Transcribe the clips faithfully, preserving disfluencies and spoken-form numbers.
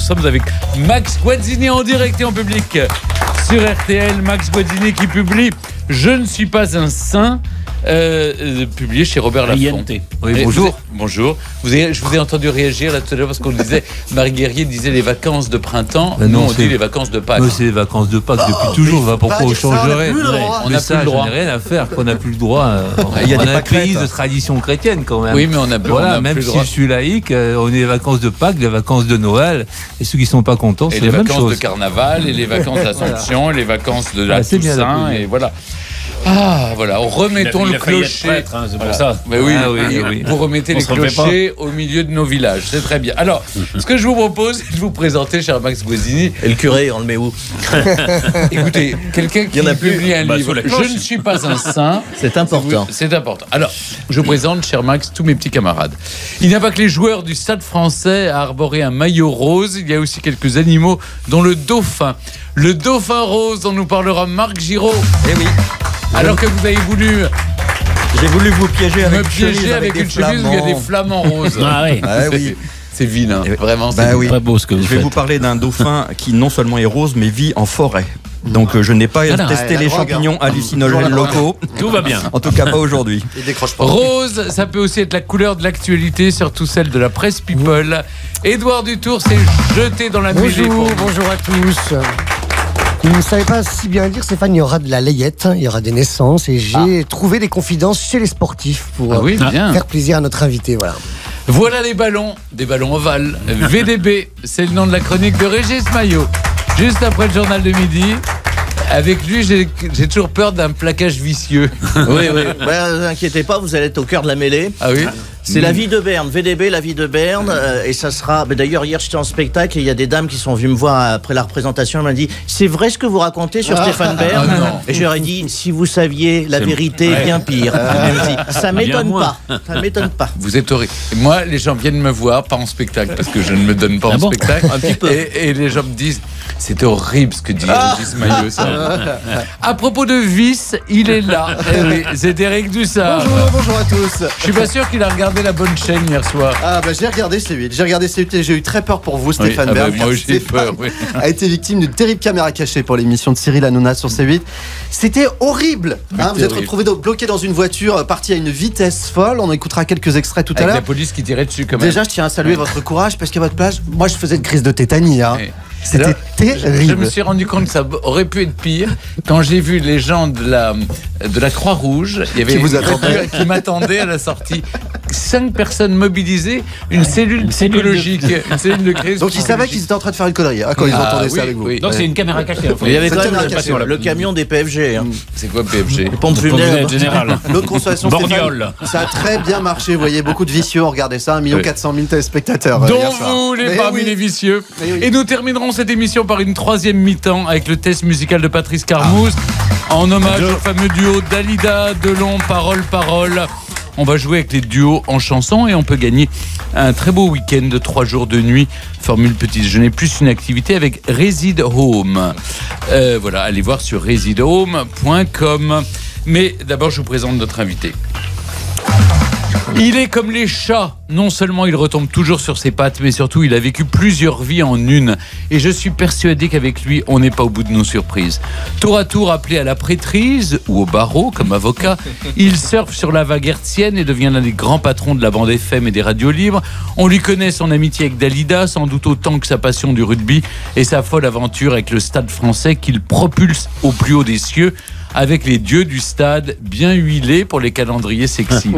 Nous sommes avec Max Guazzini en direct et en public sur R T L. Max Guazzini qui publie « Je ne suis pas un saint ». Euh, euh, publié chez Robert Laffont. Oui, bonjour. Vous, bonjour. Vous avez, je vous ai entendu réagir là tout à l'heure parce qu'on disait, Marie Guerrier disait les vacances de printemps. Ben non, nous on dit les vacances de Pâques. C'est les vacances de Pâques oh, depuis toujours. Va pourquoi on changerait? On n'a plus le droit. On n'a rien à faire. On n'a plus le droit. Il y a on des a pays de tradition chrétienne quand même. Oui, mais on a, voilà, on a même plus si le droit. Je suis laïque, on est les vacances de Pâques, les vacances de Noël. Et ceux qui sont pas contents, c'est la même chose. Et les vacances de Carnaval, et les vacances d'Assomption, les vacances de la Toussaint, et voilà. Ah voilà, remettons le clocher. Prêtre, hein, voilà. Pour ça. Mais oui, ah, oui, oui, oui. Vous remettez on les clochers au milieu de nos villages, c'est très bien. Alors, ce que je vous propose, c'est de vous présenter, cher Max Guazzini. Et le curé, on le met où? Écoutez, quelqu'un qui a publié un bah, livre. Je ne suis pas un saint. C'est important. C'est important. Alors, je vous présente, cher Max, tous mes petits camarades. Il n'y a pas que les joueurs du Stade Français à arborer un maillot rose. Il y a aussi quelques animaux, dont le dauphin. Le dauphin rose dont nous parlera Marc Giraud. Eh oui. Alors que vous avez voulu... J'ai voulu vous piéger avec, me piéger chemise, avec, avec une chemise où il y a des flamants roses. Ah oui, ah oui. C'est vilain, vraiment. Bah oui. Pas beau ce que vous Je vais faites. vous parler d'un dauphin qui non seulement est rose, mais vit en forêt. Donc euh, je n'ai pas ah testé les champignons hallucinogènes locaux. Tout va bien. En tout cas pas aujourd'hui. Rose, ça peut aussi être la couleur de l'actualité, surtout celle de la presse people. Édouard Dutour s'est jeté dans la musique. Bonjour, pour... bonjour à tous. Vous ne savez pas si bien dire, Stéphane, il y aura de la layette, il y aura des naissances et j'ai ah. trouvé des confidences chez les sportifs pour ah oui, euh, faire plaisir à notre invité. Voilà. Voilà les ballons, des ballons ovales. V D B, c'est le nom de la chronique de Régis Maillot. Juste après le journal de midi, avec lui, j'ai toujours peur d'un plaquage vicieux. Oui, oui. Bah, ne vous inquiétez pas, vous allez être au cœur de la mêlée. Ah oui. C'est la vie de Berne, V D B, la vie de Berne. Euh, et ça sera. D'ailleurs, hier, j'étais en spectacle et il y a des dames qui sont venues me voir après la représentation. Elles m'ont dit : c'est vrai ce que vous racontez sur ah, Stéphane Bern? ah, non. Et je leur ai dit : si vous saviez, la vérité ouais. bien pire. Euh... Ça m'étonne pas. Ça m'étonne pas. Vous êtes horrible. Moi, les gens viennent me voir, pas en spectacle, parce que je ne me donne pas ah en bon spectacle. Un petit peu. Et, et les gens me disent : c'était horrible ce que dit ah Régis Maillot. À propos de vice, il est là. C'est Eric Dussard. Bonjour, bonjour à tous. Je suis pas sûr qu'il a regardé la bonne chaîne hier soir. Ah bah j'ai regardé C huit, j'ai regardé C huit et j'ai eu très peur pour vous, Stéphane oui, Bern. Ah bah moi j'ai peur, oui. A été victime d'une terrible caméra cachée pour l'émission de Cyril Hanouna sur C huit. C'était horrible. Hein, vous êtes retrouvé bloqué dans une voiture, parti à une vitesse folle. On écoutera quelques extraits tout Avec à l'heure. La police qui tirait dessus quand même. Déjà je tiens à saluer votre courage parce qu'à votre place, moi je faisais une crise de tétanie. Hein. Oui. C'était terrible. Je me suis rendu compte que ça aurait pu être pire quand j'ai vu les gens de la, de la Croix-Rouge il y avait qui, vous attendait. qui m'attendaient à la sortie. Cinq personnes mobilisées, une cellule psychologique, une cellule de crise. Donc ils savaient qu'ils étaient en train de faire une connerie hein, quand ah, ils entendaient oui, ça avec vous. Oui. Donc c'est une caméra cachée. Enfin. Il y avait quand même cachée, le, le camion des P F G. Hein. C'est quoi P F G? Pompes Funèbres Générales. L'autre consolation, Borgnole. Ça a très bien marché. Vous voyez, beaucoup de vicieux ont regardé ça. un million quatre cent mille téléspectateurs. Dont vous, les parmi les vicieux. Et nous terminerons cette émission par une troisième mi-temps avec le test musical de Patrice Carmousse ah. en hommage au fameux duo Dalida, Delon, Parole, Parole. On va jouer avec les duos en chanson et on peut gagner un très beau week-end de trois jours de nuit, formule petit déjeuner plus une activité avec Resid Home. Euh, voilà, allez voir sur resid home point com. Mais d'abord, je vous présente notre invité. Il est comme les chats. Non seulement il retombe toujours sur ses pattes, mais surtout il a vécu plusieurs vies en une. Et je suis persuadé qu'avec lui, on n'est pas au bout de nos surprises. Tour à tour appelé à la prêtrise ou au barreau comme avocat, il surfe sur la vague hertzienne et devient l'un des grands patrons de la bande F M et des radios libres. On lui connaît son amitié avec Dalida, sans doute autant que sa passion du rugby et sa folle aventure avec le Stade Français qu'il propulse au plus haut des cieux. Avec les dieux du stade bien huilés pour les calendriers sexy.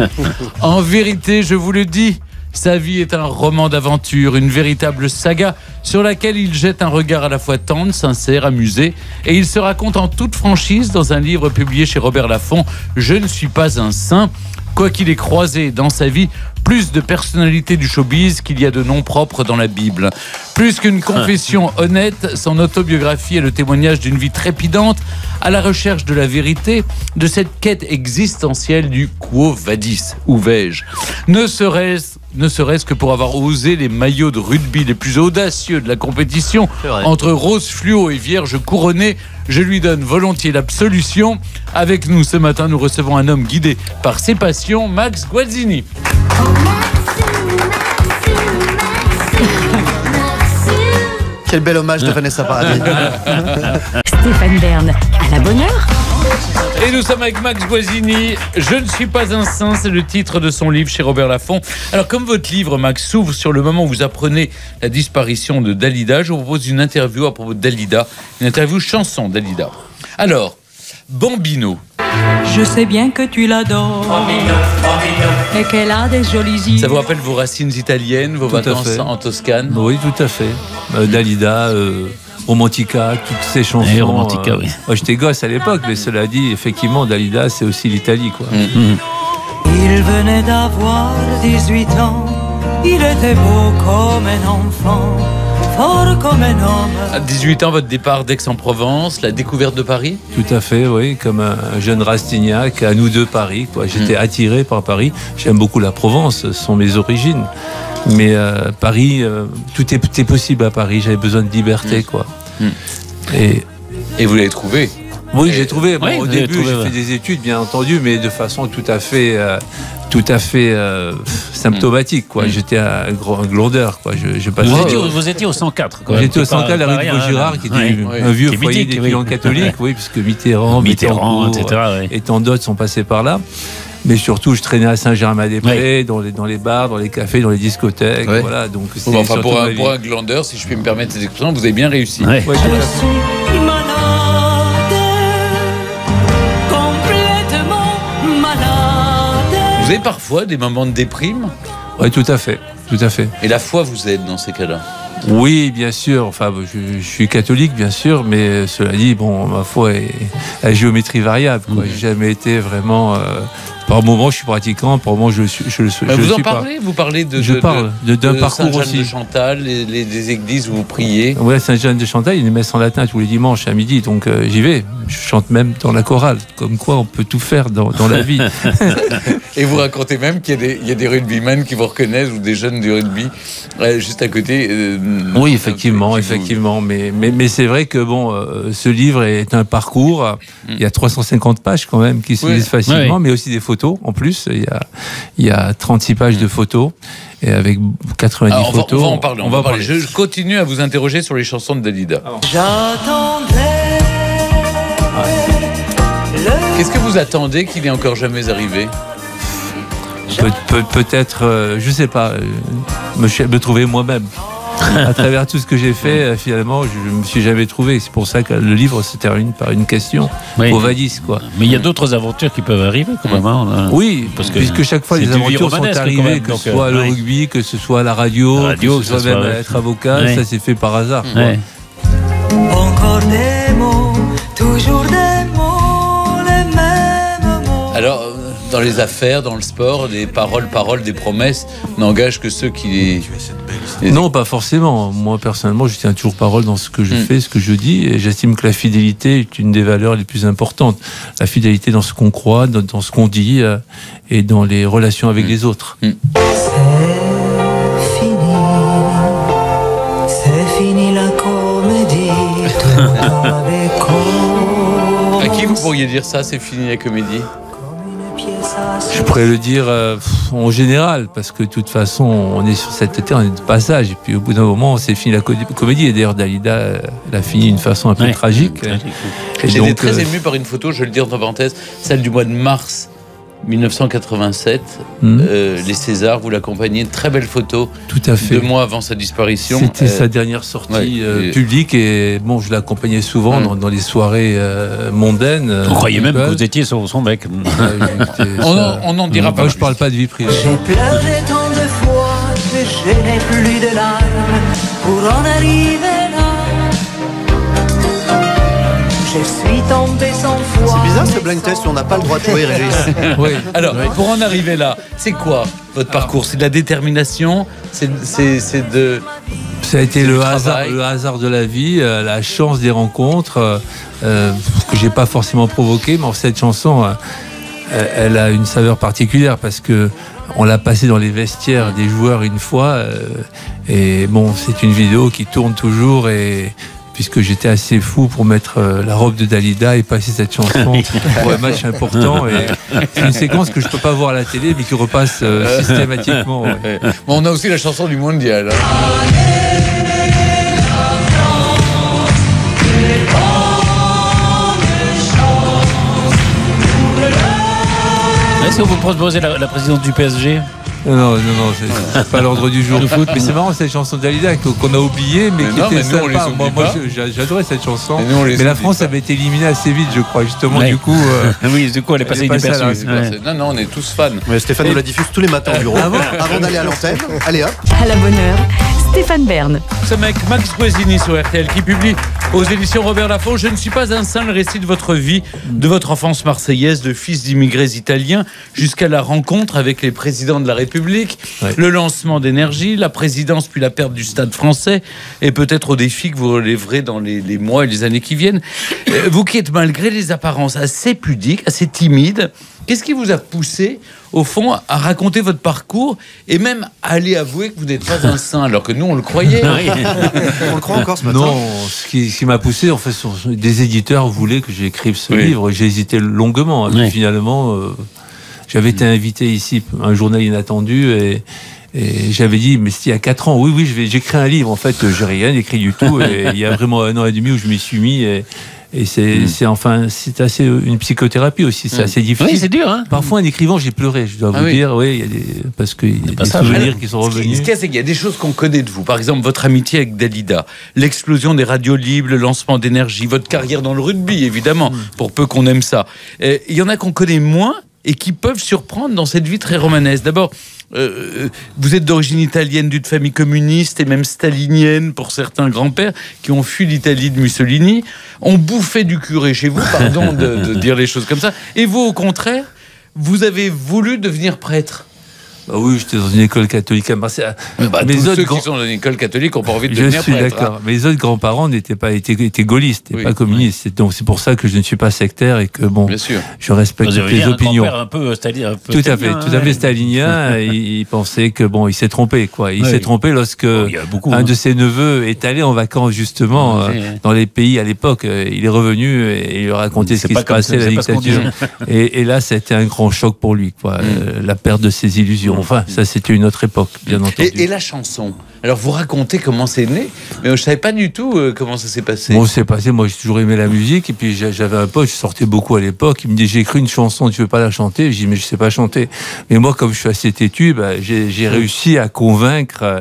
En vérité, je vous le dis, sa vie est un roman d'aventure, une véritable saga sur laquelle il jette un regard à la fois tendre, sincère, amusé, et il se raconte en toute franchise dans un livre publié chez Robert Laffont, « Je ne suis pas un saint ». Quoi qu'il ait croisé dans sa vie, plus de personnalités du showbiz qu'il y a de noms propres dans la Bible. Plus qu'une confession honnête, son autobiographie est le témoignage d'une vie trépidante à la recherche de la vérité, de cette quête existentielle du « quo vadis » ou « vais-je ». Ne serait-ce ne serait-ce que pour avoir osé les maillots de rugby les plus audacieux de la compétition, entre rose fluo et vierge couronnée, je lui donne volontiers l'absolution. Avec nous ce matin, nous recevons un homme guidé par ses passions, Max Guazzini. Maxi, Maxi, Maxi, Maxi, Maxi. Quel bel hommage de Vanessa Paradis. Stéphane Bern, à la bonne heure. Et nous sommes avec Max Guazzini. Je ne suis pas un saint, c'est le titre de son livre chez Robert Laffont. Alors comme votre livre, Max, s'ouvre sur le moment où vous apprenez la disparition de Dalida, je vous propose une interview à propos de Dalida, une interview chanson Dalida. Alors, Bambino. Je sais bien que tu l'adores, Bambino, Bambino, et qu'elle a des jolies îles. Ça vous rappelle vos racines italiennes, vos tout vacances en Toscane? Oui, tout à fait. Euh, Dalida, euh, Romantica, toutes ces chansons. Et Romantica, euh, oui. Moi, j'étais gosse à l'époque, mais cela dit, effectivement, Dalida, c'est aussi l'Italie, quoi. Mm-hmm. Il venait d'avoir dix-huit ans, il était beau comme un enfant. À dix-huit ans, votre départ d'Aix-en-Provence, la découverte de Paris? Tout à fait, oui, comme un jeune Rastignac, à nous deux Paris. J'étais mmh. attiré par Paris. J'aime beaucoup la Provence, ce sont mes origines. Mais euh, Paris, euh, tout était possible à Paris. J'avais besoin de liberté, mmh. quoi. Mmh. Et... Et vous l'avez trouvé? Oui, j'ai trouvé. Bon, oui, au début, j'ai fait des études, bien entendu, mais de façon tout à fait, euh, tout à fait euh, symptomatique. Quoi, mmh. j'étais à Glondeur. Quoi, je, je passais. Vous étiez, au, vous étiez au cent quatre. J'étais au cent quatre, la rue de Vaugirard, qui était ouais, un, ouais. un vieux foyer d'étudiants oui. catholiques, oui, puisque Mitterrand, Mitterrand, et cetera. Ouais. Et tant d'autres sont passés par là. Mais surtout, je traînais à Saint-Germain-des-Prés, ouais. dans, les, dans les bars, dans les cafés, dans les discothèques. Ouais. Voilà, donc bon, enfin, pour un, pour un Glondeur, si je puis me permettre cette expression, vous avez bien réussi. Ouais. Ouais, vous avez parfois des moments de déprime? Oui, tout à fait, tout à fait. Et la foi vous aide dans ces cas-là? Oui, bien sûr. Enfin, je, je suis catholique, bien sûr, mais cela dit, bon, ma foi est à géométrie variable. Quoi. Mmh. J'ai jamais été vraiment. Euh, par moment, je suis pratiquant. Par moment, je suis. Je, je, vous je en suis parlez pas. Vous parlez de. Je de, parle de, de, de, de Saint-Jean aussi. De Chantal, les, les, les églises où vous priez. Oui, Saint-Jean de Chantal, il y a une messe en latin tous les dimanches à midi, donc euh, j'y vais. Je chante même dans la chorale, comme quoi on peut tout faire dans, dans la vie. Et vous racontez même qu'il y, y a des rugbymen qui vous reconnaissent, ou des jeunes du rugby, euh, juste à côté. Euh, oui, effectivement, effectivement. Vous... Mais, mais, mais c'est vrai que bon, euh, ce livre est un parcours. Il y a trois cent cinquante pages quand même qui se lisent oui. facilement, oui. mais aussi des photos en plus. Il y a, il y a trente-six pages de photos. Et avec quatre-vingt-dix photos... On va en parler. On va parler. Je continue à vous interroger sur les chansons de Dalida. J'attendais... Qu'est-ce que vous attendez qu'il n'ait encore jamais arrivé? Pe pe Peut-être, euh, je ne sais pas, euh, me, me trouver moi-même. À travers tout ce que j'ai fait, euh, finalement, je ne me suis jamais trouvé. C'est pour ça que le livre se termine par une question. Oui. Au Vadis, quoi. Mais il y a d'autres aventures qui peuvent arriver, quand même. Hein, oui, parce que puisque chaque fois, les aventures sont arrivées, même, que ce soit euh, le rugby, ouais. que ce soit à la radio, la radio que ce soit que ce même soit... être avocat, ouais. ça s'est fait par hasard. Ouais. Encore des mots, toujours des mots, les mêmes mots. Alors, dans les affaires, dans le sport, des paroles, paroles, des promesses n'engagent que ceux qui les... Non, pas forcément. Moi, personnellement, je tiens toujours parole dans ce que je mmh. fais, ce que je dis, et j'estime que la fidélité est une des valeurs les plus importantes. La fidélité dans ce qu'on croit, dans, dans ce qu'on dit, euh, et dans les relations avec mmh. les autres. Mmh. C'est fini, c'est fini la comédie. À qui vous pourriez dire ça, c'est fini la comédie? Je pourrais le dire euh, en général, parce que de toute façon, on est sur cette terre, on est de passage, et puis au bout d'un moment, c'est fini la comédie. Et d'ailleurs, Dalida euh, l'a fini d'une façon un peu ouais, tragique. J'ai été très euh... ému par une photo, je vais le dire entre parenthèses, celle du mois de mars mille neuf cent quatre-vingt-sept, mmh. euh, les Césars, vous l'accompagnez, très belle photo. Tout à fait. Deux mois avant sa disparition. C'était euh, sa dernière sortie ouais, euh, et... publique, et bon, je l'accompagnais souvent mmh. dans, dans les soirées euh, mondaines. Vous euh, croyez même que vous étiez son, son mec. Ouais, on, ça... on en dira mmh. pas. Moi, je parle pas de vie privée. J'ai pleuré tant de fois que je n'ai plus de larmes pour en arriver là. Je suis tombé sans foi. C'est bizarre ce blind test, on n'a pas le droit de jouer, Régis. Oui. Alors, pour en arriver là, c'est quoi votre parcours? C'est de la détermination? C'est de... Ça a été le hasard, le hasard de la vie, euh, la chance des rencontres, euh, que j'ai pas forcément provoqué, mais cette chanson, euh, elle a une saveur particulière parce que on l'a passée dans les vestiaires des joueurs une fois, euh, et bon, c'est une vidéo qui tourne toujours et... puisque j'étais assez fou pour mettre la robe de Dalida et passer cette chanson pour un match important. C'est une séquence que je ne peux pas voir à la télé, mais qui repasse euh, systématiquement. Ouais. Bon, on a aussi la chanson du mondial. Hein. Est-ce que vous proposez la, la présidence du P S G ? Non, non, non, c'est, c'est pas l'ordre du jour du foot. Mais c'est marrant, cette chanson de Dalida qu'on a oubliée, mais, mais qui non, était mais sympa. Nous, moi, moi j'adorais cette chanson. Mais, nous, mais la France pas. avait été éliminée assez vite, je crois, justement. Ouais. Du coup, euh, oui, du coup, elle est passée inaperçue. Ouais. Non, non, on est tous fans. Mais Stéphane nous la diffuse tous les matins au bureau. Avant, avant d'aller à l'antenne, allez hop. À la bonne heure, Stéphane Bern. Ce mec, Max Guazzini sur R T L, qui publie aux éditions Robert Laffont: je ne suis pas un saint, le récit de votre vie, de votre enfance marseillaise, de fils d'immigrés italiens, jusqu'à la rencontre avec les présidents de la République, ouais. le lancement d'énergie, la présidence puis la perte du Stade Français, et peut-être au défi que vous relèverez dans les, les mois et les années qui viennent. Vous qui êtes, malgré les apparences, assez pudique, assez timide, qu'est-ce qui vous a poussé, au fond, à raconter votre parcours et même à aller avouer que vous n'êtes pas un saint, alors que nous, on le croyait. On le croit encore ce matin. Non, ce qui, ce qui m'a poussé, en fait, sont, des éditeurs voulaient que j'écrive ce oui. livre. J'ai hésité longuement. Oui. Finalement, euh, j'avais été invité ici, un journal inattendu, et... Et j'avais dit, mais c'était il y a quatre ans, oui, oui, je vais, j'écris un livre. En fait, j'ai rien écrit du tout. Et il y a vraiment un an et demi où je m'y suis mis. Et, et c'est, mmh. c'est enfin, c'est assez une psychothérapie aussi. C'est mmh. assez difficile. Oui, c'est dur. Hein. Parfois, en écrivant, j'ai pleuré, je dois ah, vous oui. dire. Oui, il y a des, parce qu'il y a des ça, souvenirs qui sont revenus. Ce qu'il y a, c'est qu'il y a des choses qu'on connaît de vous. Par exemple, votre amitié avec Dalida, l'explosion des radios libres, le lancement d'énergie, votre carrière dans le rugby, évidemment, mmh. pour peu qu'on aime ça. Et il y en a qu'on connaît moins et qui peuvent surprendre dans cette vie très romanesque. D'abord, Euh, vous êtes d'origine italienne, d'une famille communiste et même stalinienne pour certains grands-pères qui ont fui l'Italie de Mussolini. On bouffait du curé chez vous, pardon de, de dire les choses comme ça. Et vous, au contraire, vous avez voulu devenir prêtre. Bah oui, j'étais dans une école catholique à Marseille. Mais bah, mes tous autres ceux grands... qui sont dans une école catholique ont pas envie de je devenir prêtre. Je suis d'accord. Hein. Mes autres grands-parents n'étaient pas étaient, étaient gaullistes, n'étaient oui, pas communistes. Oui. Donc c'est pour ça que je ne suis pas sectaire et que bon, je respecte toutes les opinions. Un peu, un peu tout à fait, tout à fait stalinien. il, il pensait que bon, il s'est trompé quoi. Il oui. s'est trompé lorsque bon, beaucoup, un hein. de ses neveux est allé en vacances justement oui, euh, oui. dans les pays à l'époque. Il est revenu et il racontait c'est ce qui se passait la dictature. Et là, c'était un grand choc pour lui quoi, la perte de ses illusions. Enfin, ça c'était une autre époque, bien entendu. Et, et la chanson. Alors vous racontez comment c'est né, mais je ne savais pas du tout euh, comment ça s'est passé. Bon, c'est passé, moi j'ai toujours aimé la musique, et puis j'avais un pote, je sortais beaucoup à l'époque, il me dit j'ai écrit une chanson, tu ne veux pas la chanter? Je dis mais je ne sais pas chanter. Mais moi comme je suis assez têtu, bah, j'ai, j'ai réussi à convaincre, euh,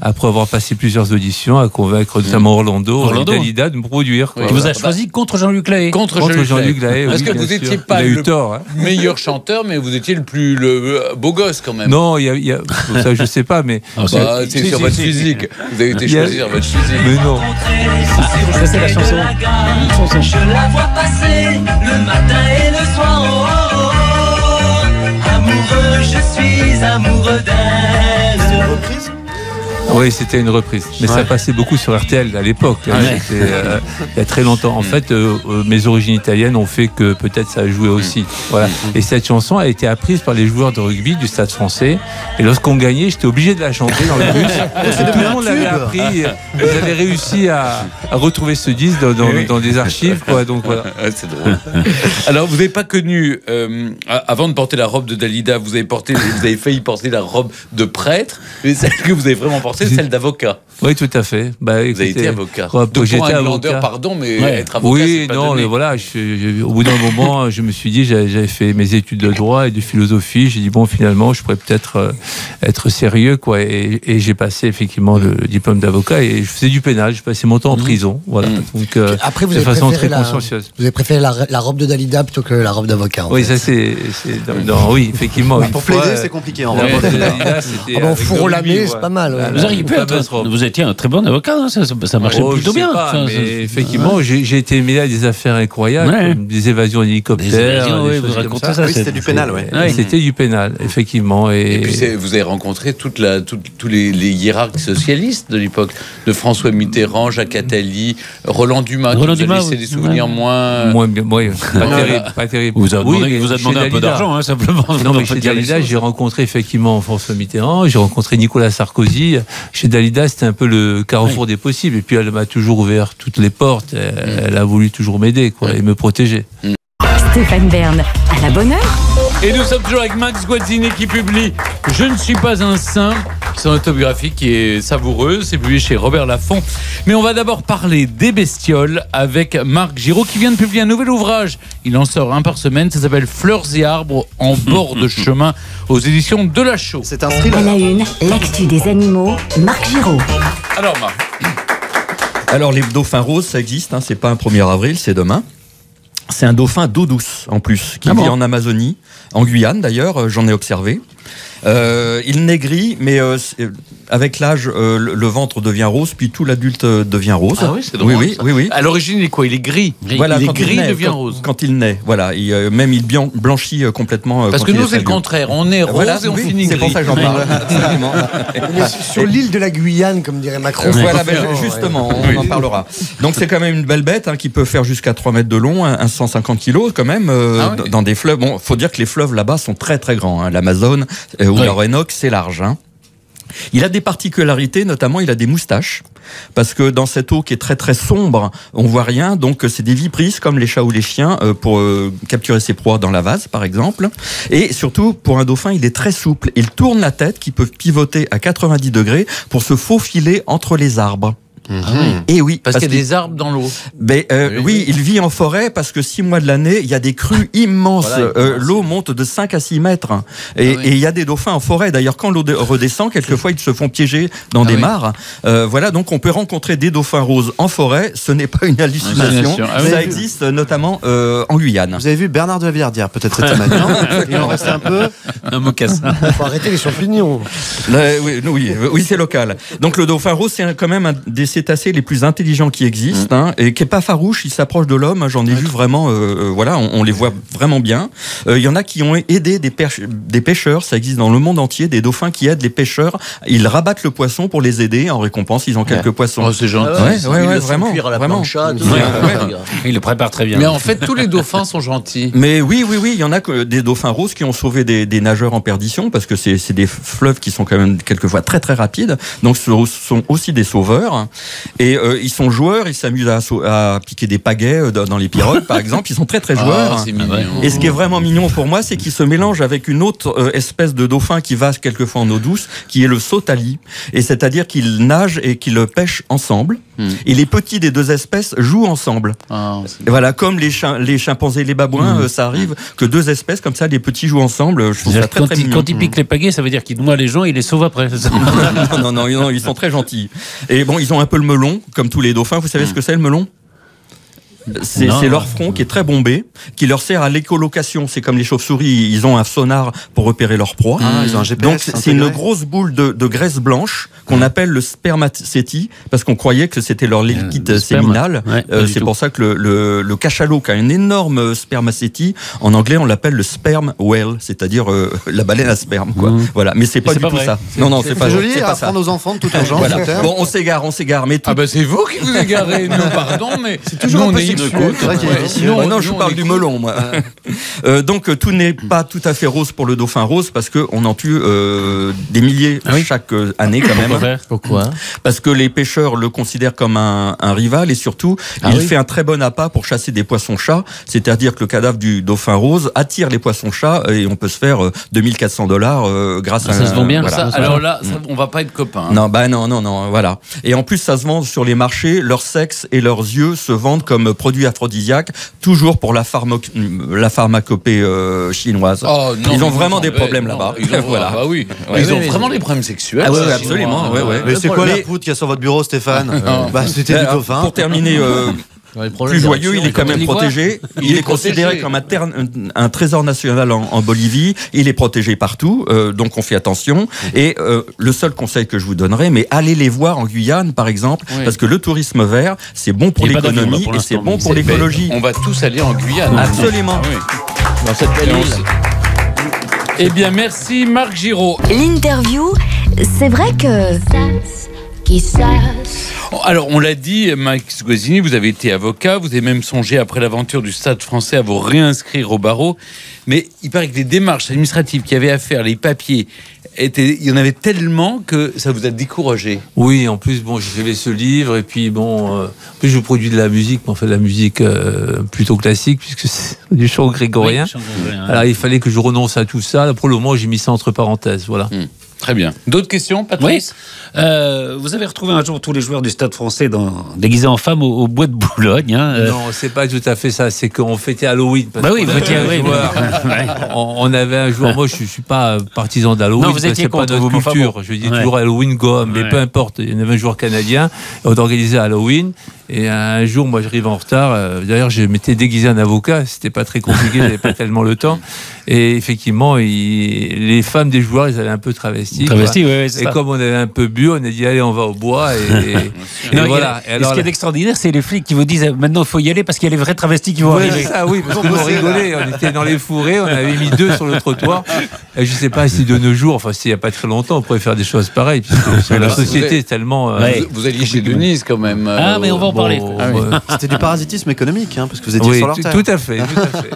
après avoir passé plusieurs auditions, à convaincre notamment Orlando, Orlando. Dalida de me produire. Qui vous a choisi contre Jean-Luc Lahaye. Contre, contre Jean-Luc Lahaye, parce oui, que vous n'étiez pas le tort, hein. meilleur chanteur, mais vous étiez le plus le beau gosse quand même. Non, il y a, y a ça je sais pas, mais ah, bah, c'est, c'est sur c'est, votre c'est, physique. Vous avez été choisi sur votre physique. Mais non. Ah, ça c'est la chanson. La chanson. Je la vois passer le matin et le soir. Oh, oh, oh. Amoureux, je suis amoureux d'elle. C'est une reprise. Oui, c'était une reprise. Mais ouais. ça passait beaucoup sur R T L à l'époque. Ah ouais. euh, il y a très longtemps. En fait, euh, mes origines italiennes ont fait que peut-être ça a joué aussi. Voilà. Et cette chanson a été apprise par les joueurs de rugby du Stade Français. Et lorsqu'on gagnait, j'étais obligé de la chanter dans le bus. Tout le monde l'avait appris. Vous avez réussi à, à retrouver ce disque dans, dans, oui. dans des archives. Quoi. Donc, voilà. C'est drôle. Alors, vous n'avez pas connu, euh, avant de porter la robe de Dalida, vous avez, porté, vous avez failli porter la robe de prêtre. Mais celle que vous avez vraiment portée, c'est celle d'avocat. Oui, tout à fait. Bah, écoutez, vous avez été avocat. Quoi, de j'étais avocat. Landeur, pardon, mais ouais. être avocat, oui, c'est pas non, donné. Mais voilà, je, je, au bout d'un moment, je me suis dit, j'avais, j'avais fait mes études de droit et de philosophie. J'ai dit, bon, finalement, je pourrais peut-être euh, être sérieux, quoi. Et, et j'ai passé, effectivement, le diplôme d'avocat et je faisais du pénal. Je passais mon temps en prison. Voilà. Mmh. Donc, euh, après, vous de avez façon très la, consciencieuse. Vous avez préféré la, la robe de Dalida plutôt que la robe d'avocat. Oui, fait. ça, c'est. c'est non, non, oui, effectivement. Bah, pour plaider, euh, c'est compliqué, en vrai. En fourreau lamé, c'est pas mal. Vous étiez un très bon avocat, hein, ça, ça marchait oh, plutôt bien. Pas, enfin, mais ça, effectivement, ouais. j'ai, j'ai été mêlé à des affaires incroyables, ouais. comme des évasions d'hélicoptères. Oui, ça. Ça, oui, c'était du pénal, ouais. Ouais. C'était du pénal, effectivement. Et, et puis c'est, vous avez rencontré toute la, toute, tous les, les hiérarques socialistes de l'époque, de François Mitterrand, Jacques Attali, Roland Dumas. Roland Dumas, c'est des souvenirs ouais. moins, moins, moins pas, terrible, pas terrible. Vous avez demandé, oui, vous a demandé un peu d'argent, hein, simplement. Non, mais chez Dalida, j'ai rencontré effectivement François Mitterrand, j'ai rencontré Nicolas Sarkozy. Chez Dalida, c'était un peu le carrefour oui. des possibles. Et puis, elle m'a toujours ouvert toutes les portes. Elle, elle a voulu toujours m'aider quoi, et me protéger. Stéphane Bern, à la bonne heure. Et nous sommes toujours avec Max Guazzini qui publie « Je ne suis pas un saint ». Son autobiographie qui est savoureuse, c'est publié chez Robert Laffont. Mais on va d'abord parler des bestioles avec Marc Giraud qui vient de publier un nouvel ouvrage. Il en sort un par semaine, ça s'appelle Fleurs et arbres en bord de chemin aux éditions de la Chaux. C'est un thriller. À la une, l'actu des animaux, Marc Giraud. Alors Marc. Alors les dauphins roses, ça existe, hein, c'est pas un premier avril, c'est demain. C'est un dauphin d'eau douce en plus, qui ah bon vit en Amazonie, en Guyane d'ailleurs, j'en ai observé. Euh, il négrit, mais euh, avec l'âge, euh, le, le ventre devient rose, puis tout l'adulte devient rose. Ah oui, c'est drôle. Oui, oui, oui. À l'origine, il est quoi? Il est gris. Voilà, il est gris, il naît, devient quand, rose. Quand il naît, voilà. Il, euh, même il blanchit complètement. Euh, Parce que nous, c'est le contraire. On est rose voilà, et on oui, finit gris. C'est pour ça que j'en parle. Sur l'île de la Guyane, comme dirait Macron. Voilà, ben, justement, on en parlera. Donc, c'est quand même une belle bête hein, qui peut faire jusqu'à trois mètres de long, hein, cent cinquante kilos quand même, euh, ah ouais. dans des fleuves. Bon, faut dire que les fleuves là-bas sont très, très grands. Hein. L'Amazone. Euh, ou oui. leur Enoch, c'est large. Hein. Il a des particularités, notamment il a des moustaches, parce que dans cette eau qui est très très sombre, on voit rien, donc c'est des viprices comme les chats ou les chiens euh, pour euh, capturer ses proies dans la vase par exemple. Et surtout, pour un dauphin, il est très souple. Il tourne la tête, qui peut pivoter à quatre-vingt-dix degrés pour se faufiler entre les arbres. Mmh. Et oui, parce, parce qu'il y a des arbres dans l'eau. Mais euh, oui, oui, oui, il vit en forêt parce que six mois de l'année, il y a des crues immenses. L'eau voilà, euh, monte de cinq à six mètres. Et, ah oui. et il y a des dauphins en forêt. D'ailleurs, quand l'eau redescend, quelquefois, ils se font piéger dans ah des oui. mares. Euh, voilà, donc on peut rencontrer des dauphins roses en forêt. Ce n'est pas une hallucination. Ah, ah, ça existe notamment euh, en Guyane. Vous avez vu Bernard de la Villardière, peut-être cette semaine. Il en reste un peu. Un mocassin. Il faut arrêter les champignons. Là, oui, oui, oui c'est local. Donc le dauphin rose, c'est quand même un des cétacés les plus intelligents qui existent hein, et qui n'est pas farouche, il s'approche de l'homme, j'en ai vu vraiment, euh, voilà, on, on les voit vraiment bien. Il euh, y en a qui ont aidé des, pêche des pêcheurs, ça existe dans le monde entier, des dauphins qui aident les pêcheurs, ils rabattent le poisson pour les aider, en récompense ils ont quelques ouais. poissons. Oh, c'est gentil. Ah ouais, ouais, ouais, ouais, vraiment, vraiment. Plancha, ouais, ouais. Ils le préparent très bien. Mais en fait tous les dauphins sont gentils. Mais oui, oui, oui, il y en a que des dauphins roses qui ont sauvé des, des nageurs en perdition, parce que c'est des fleuves qui sont quand même quelquefois très très rapides, donc ce sont aussi des sauveurs. Et euh, ils sont joueurs, ils s'amusent à, à piquer des pagaies euh, dans les pirogues par exemple, ils sont très très joueurs. Ah, c'est mignon. Et ce qui est vraiment mignon pour moi, c'est qu'ils se mélangent avec une autre euh, espèce de dauphin qui va quelquefois en eau douce, qui est le sautali. Et c'est-à-dire qu'ils nagent et qu'ils pêchent ensemble. Hmm. Et les petits des deux espèces jouent ensemble. Ah, et voilà, comme les, chi les chimpanzés et les babouins, hmm. euh, ça arrive que deux espèces comme ça, les petits jouent ensemble. Je trouve ça très, quand, très il, quand ils piquent les pagaies, ça veut dire qu'ils noient les gens et ils les sauvent après. non, non, non, non, ils sont très gentils. Et bon, ils ont un peu le melon, comme tous les dauphins. Vous savez ce que c'est le melon ? C'est leur front qui est très bombé, qui leur sert à l'écolocation. C'est comme les chauves-souris, ils ont un sonar pour repérer leur proie. Ah, ils ont un G P S. Donc c'est une grosse boule de, de graisse blanche qu'on ouais. appelle le spermacéti, parce qu'on croyait que c'était leur liquide euh, le séminal. Ouais, euh, c'est pour ça que le, le, le cachalot qui a une énorme spermacéti, en anglais on l'appelle le sperm whale, c'est-à-dire euh, la baleine à sperme. Quoi. Mmh. Voilà. Mais c'est pas du pas tout vrai. Ça. Non, non, c'est pas joli à prendre aux enfants de toute urgence. Voilà. Bon, on s'égare, on s'égare. Tout... Ah ben bah c'est vous qui vous égarez. Nous, pardon, mais c'est toujours de côte. Ouais. Non, ouais. non, je non, parle du melon, moi. Euh, donc, tout n'est pas tout à fait rose pour le dauphin rose, parce qu'on en tue euh, des milliers ah oui. chaque année, quand même. Pourquoi? Parce que les pêcheurs le considèrent comme un, un rival, et surtout, ah il oui. fait un très bon appât pour chasser des poissons-chats, c'est-à-dire que le cadavre du dauphin rose attire les poissons-chats, et on peut se faire deux mille quatre cents dollars euh, grâce ah, ça à... Ça se vend bien, voilà. ça, alors là, ça, on va pas être copains. Hein. Non, bah non, non, non, voilà. Et en plus, ça se vend sur les marchés, leur sexe et leurs yeux se vendent comme produits aphrodisiaques, toujours pour la, pharma... la pharmacopée euh, chinoise. Oh, non, ils ont vraiment des problèmes là-bas. Ils ont, voilà. ah, bah oui. ouais, ils oui, ont oui, vraiment oui. des problèmes sexuels. Ah, ouais, ouais, absolument. Ouais, ouais. Mais c'est quoi la poutre qu'il y a sur votre bureau, Stéphane? euh, bah, C'était du dauphin. Pour terminer... Euh... Plus joyeux, il est quand même protégé. Il est considéré comme un, un trésor national en, en Bolivie. Il est protégé partout, euh, donc on fait attention. Et euh, le seul conseil que je vous donnerai, mais allez les voir en Guyane, par exemple, oui. parce que le tourisme vert, c'est bon pour l'économie et c'est bon pour l'écologie. On va tous aller en Guyane. Absolument. Ah oui. Dans cette belle île. Eh bien, merci Marc Giraud. L'interview, c'est vrai que... Alors, on l'a dit, Max Guazzini, vous avez été avocat, vous avez même songé, après l'aventure du Stade Français, à vous réinscrire au barreau. Mais il paraît que les démarches administratives qu'il y avait à faire, les papiers, étaient, il y en avait tellement que ça vous a découragé. Oui, en plus, bon, j'ai fait ce livre, et puis bon, euh, en plus, je produis de la musique, mais on fait de la musique euh, plutôt classique, puisque c'est du chant grégorien. Oui, grégorien. Alors, il fallait que je renonce à tout ça. Pour le moment, j'ai mis ça entre parenthèses, voilà. Hum. Très bien. D'autres questions, Patrice ? Oui. euh, Vous avez retrouvé un jour tous les joueurs du Stade Français dans, déguisés en femmes au, au bois de Boulogne. Hein, euh... Non, c'est pas tout à fait ça. C'est qu'on fêtait Halloween. Parce bah oui, on, vous avait oui, joueur, mais... on, on avait un joueur. Moi, je, je suis pas partisan d'Halloween. Non, vous étiez contre, pas notre vous culture. Vous je dis ouais. toujours Halloween gomme, mais ouais. peu importe. Il y en avait un joueur canadien. On organisait Halloween. Et un jour, moi, j'arrive en retard. D'ailleurs, je m'étais déguisé en avocat. C'était pas très compliqué. J'avais pas tellement le temps. Et effectivement, il... les femmes des joueurs, ils allaient un peu travestir. Travesti, ouais, ouais, et ça. Comme on avait un peu bu, on a dit allez, on va au bois. Et, et, non, et voilà. A, et alors, ce qui est extraordinaire, c'est les flics qui vous disent maintenant il faut y aller parce qu'il y a les vrais travestis qui vont ouais, arriver. Ça, oui, parce que on rigolait. On était dans les fourrés, on avait mis deux sur le trottoir. Et je ne sais pas si de nos jours, enfin s'il n'y a pas très longtemps, on pourrait faire des choses pareilles. Puisque la société vous est tellement. Ouais. Euh, vous alliez chez Denise quand même. Euh, ah, mais on va en parler. Bon, ah, oui. euh... C'était du parasitisme économique, hein, parce que vous étiez oui, sur leur terre. Tout à fait. Tout à fait.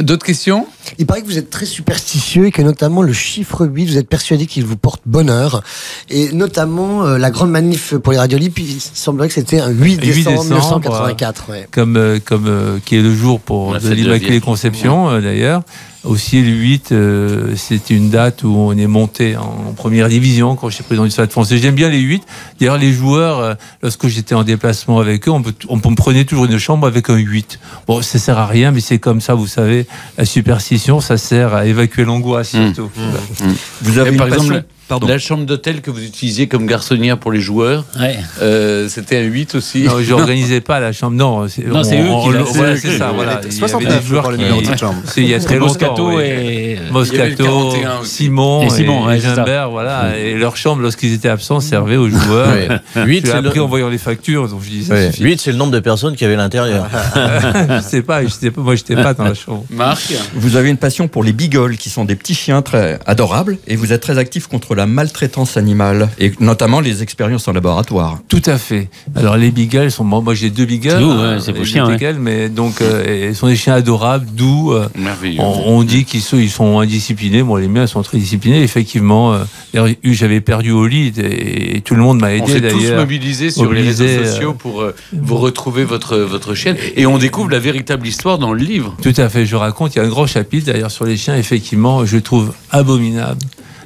D'autres questions? Il paraît que vous êtes très superstitieux et que notamment le chiffre huit, vous êtes persuadé qu'il vous porte bonheur. Et notamment euh, la grande manif pour les radiolibres, il semblerait que c'était un huit décembre mille neuf cent quatre-vingt-quatre. Ouais. Comme, euh, comme, euh, qui est le jour pour l'Immaculée Conception ouais. euh, d'ailleurs. Aussi le huit, euh, c'est une date où on est monté en première division quand je suis président du Stade Français. J'aime bien les huit. D'ailleurs, les joueurs, euh, lorsque j'étais en déplacement avec eux, on, peut, on, on prenait toujours une chambre avec un huit. Bon, ça sert à rien, mais c'est comme ça, vous savez. La superstition, ça sert à évacuer l'angoisse surtout. Mmh. Mmh. Vous avez par exemple... Passion... Pardon. La chambre d'hôtel que vous utilisiez comme garçonnière pour les joueurs, ouais. euh, c'était un huit aussi. Non, je n'organisais pas la chambre. Non, c'est eux qui l'ont fait. C'est ça, voilà. Il y avait des joueurs qui l'ont il y a très longtemps. Et... Moscato, Simon et, Simon, et, et Gimbert, voilà. Et leur chambre, lorsqu'ils étaient absents, servait aux joueurs. huit, c'est après en voyant les factures. Donc je dis ça suffit. huit, c'est le nombre de personnes qu'il y avait à l'intérieur. Je ne sais pas, moi je n'étais pas dans la chambre. Marc, vous avez une passion pour les bigoles, qui sont des petits chiens très adorables, et vous êtes très actif contre la maltraitance animale et notamment les expériences en laboratoire. Tout à fait. Alors les beagles sont moi j'ai deux beagles. Ouais, c'est beau chien. Beagles, ouais. Mais donc euh, ils sont des chiens adorables, doux. Euh, Merveilleux. On, on dit qu'ils sont, ils sont indisciplinés. Moi les miens sont très disciplinés. Effectivement, euh, j'avais perdu au lit et, et tout le monde m'a aidé d'ailleurs. On s'est tous mobilisés sur mobilisés, les réseaux sociaux pour euh, vous retrouver votre votre chienne et on découvre la véritable histoire dans le livre. Tout à fait. Je raconte. Il y a un grand chapitre d'ailleurs sur les chiens. Effectivement, je trouve abominable.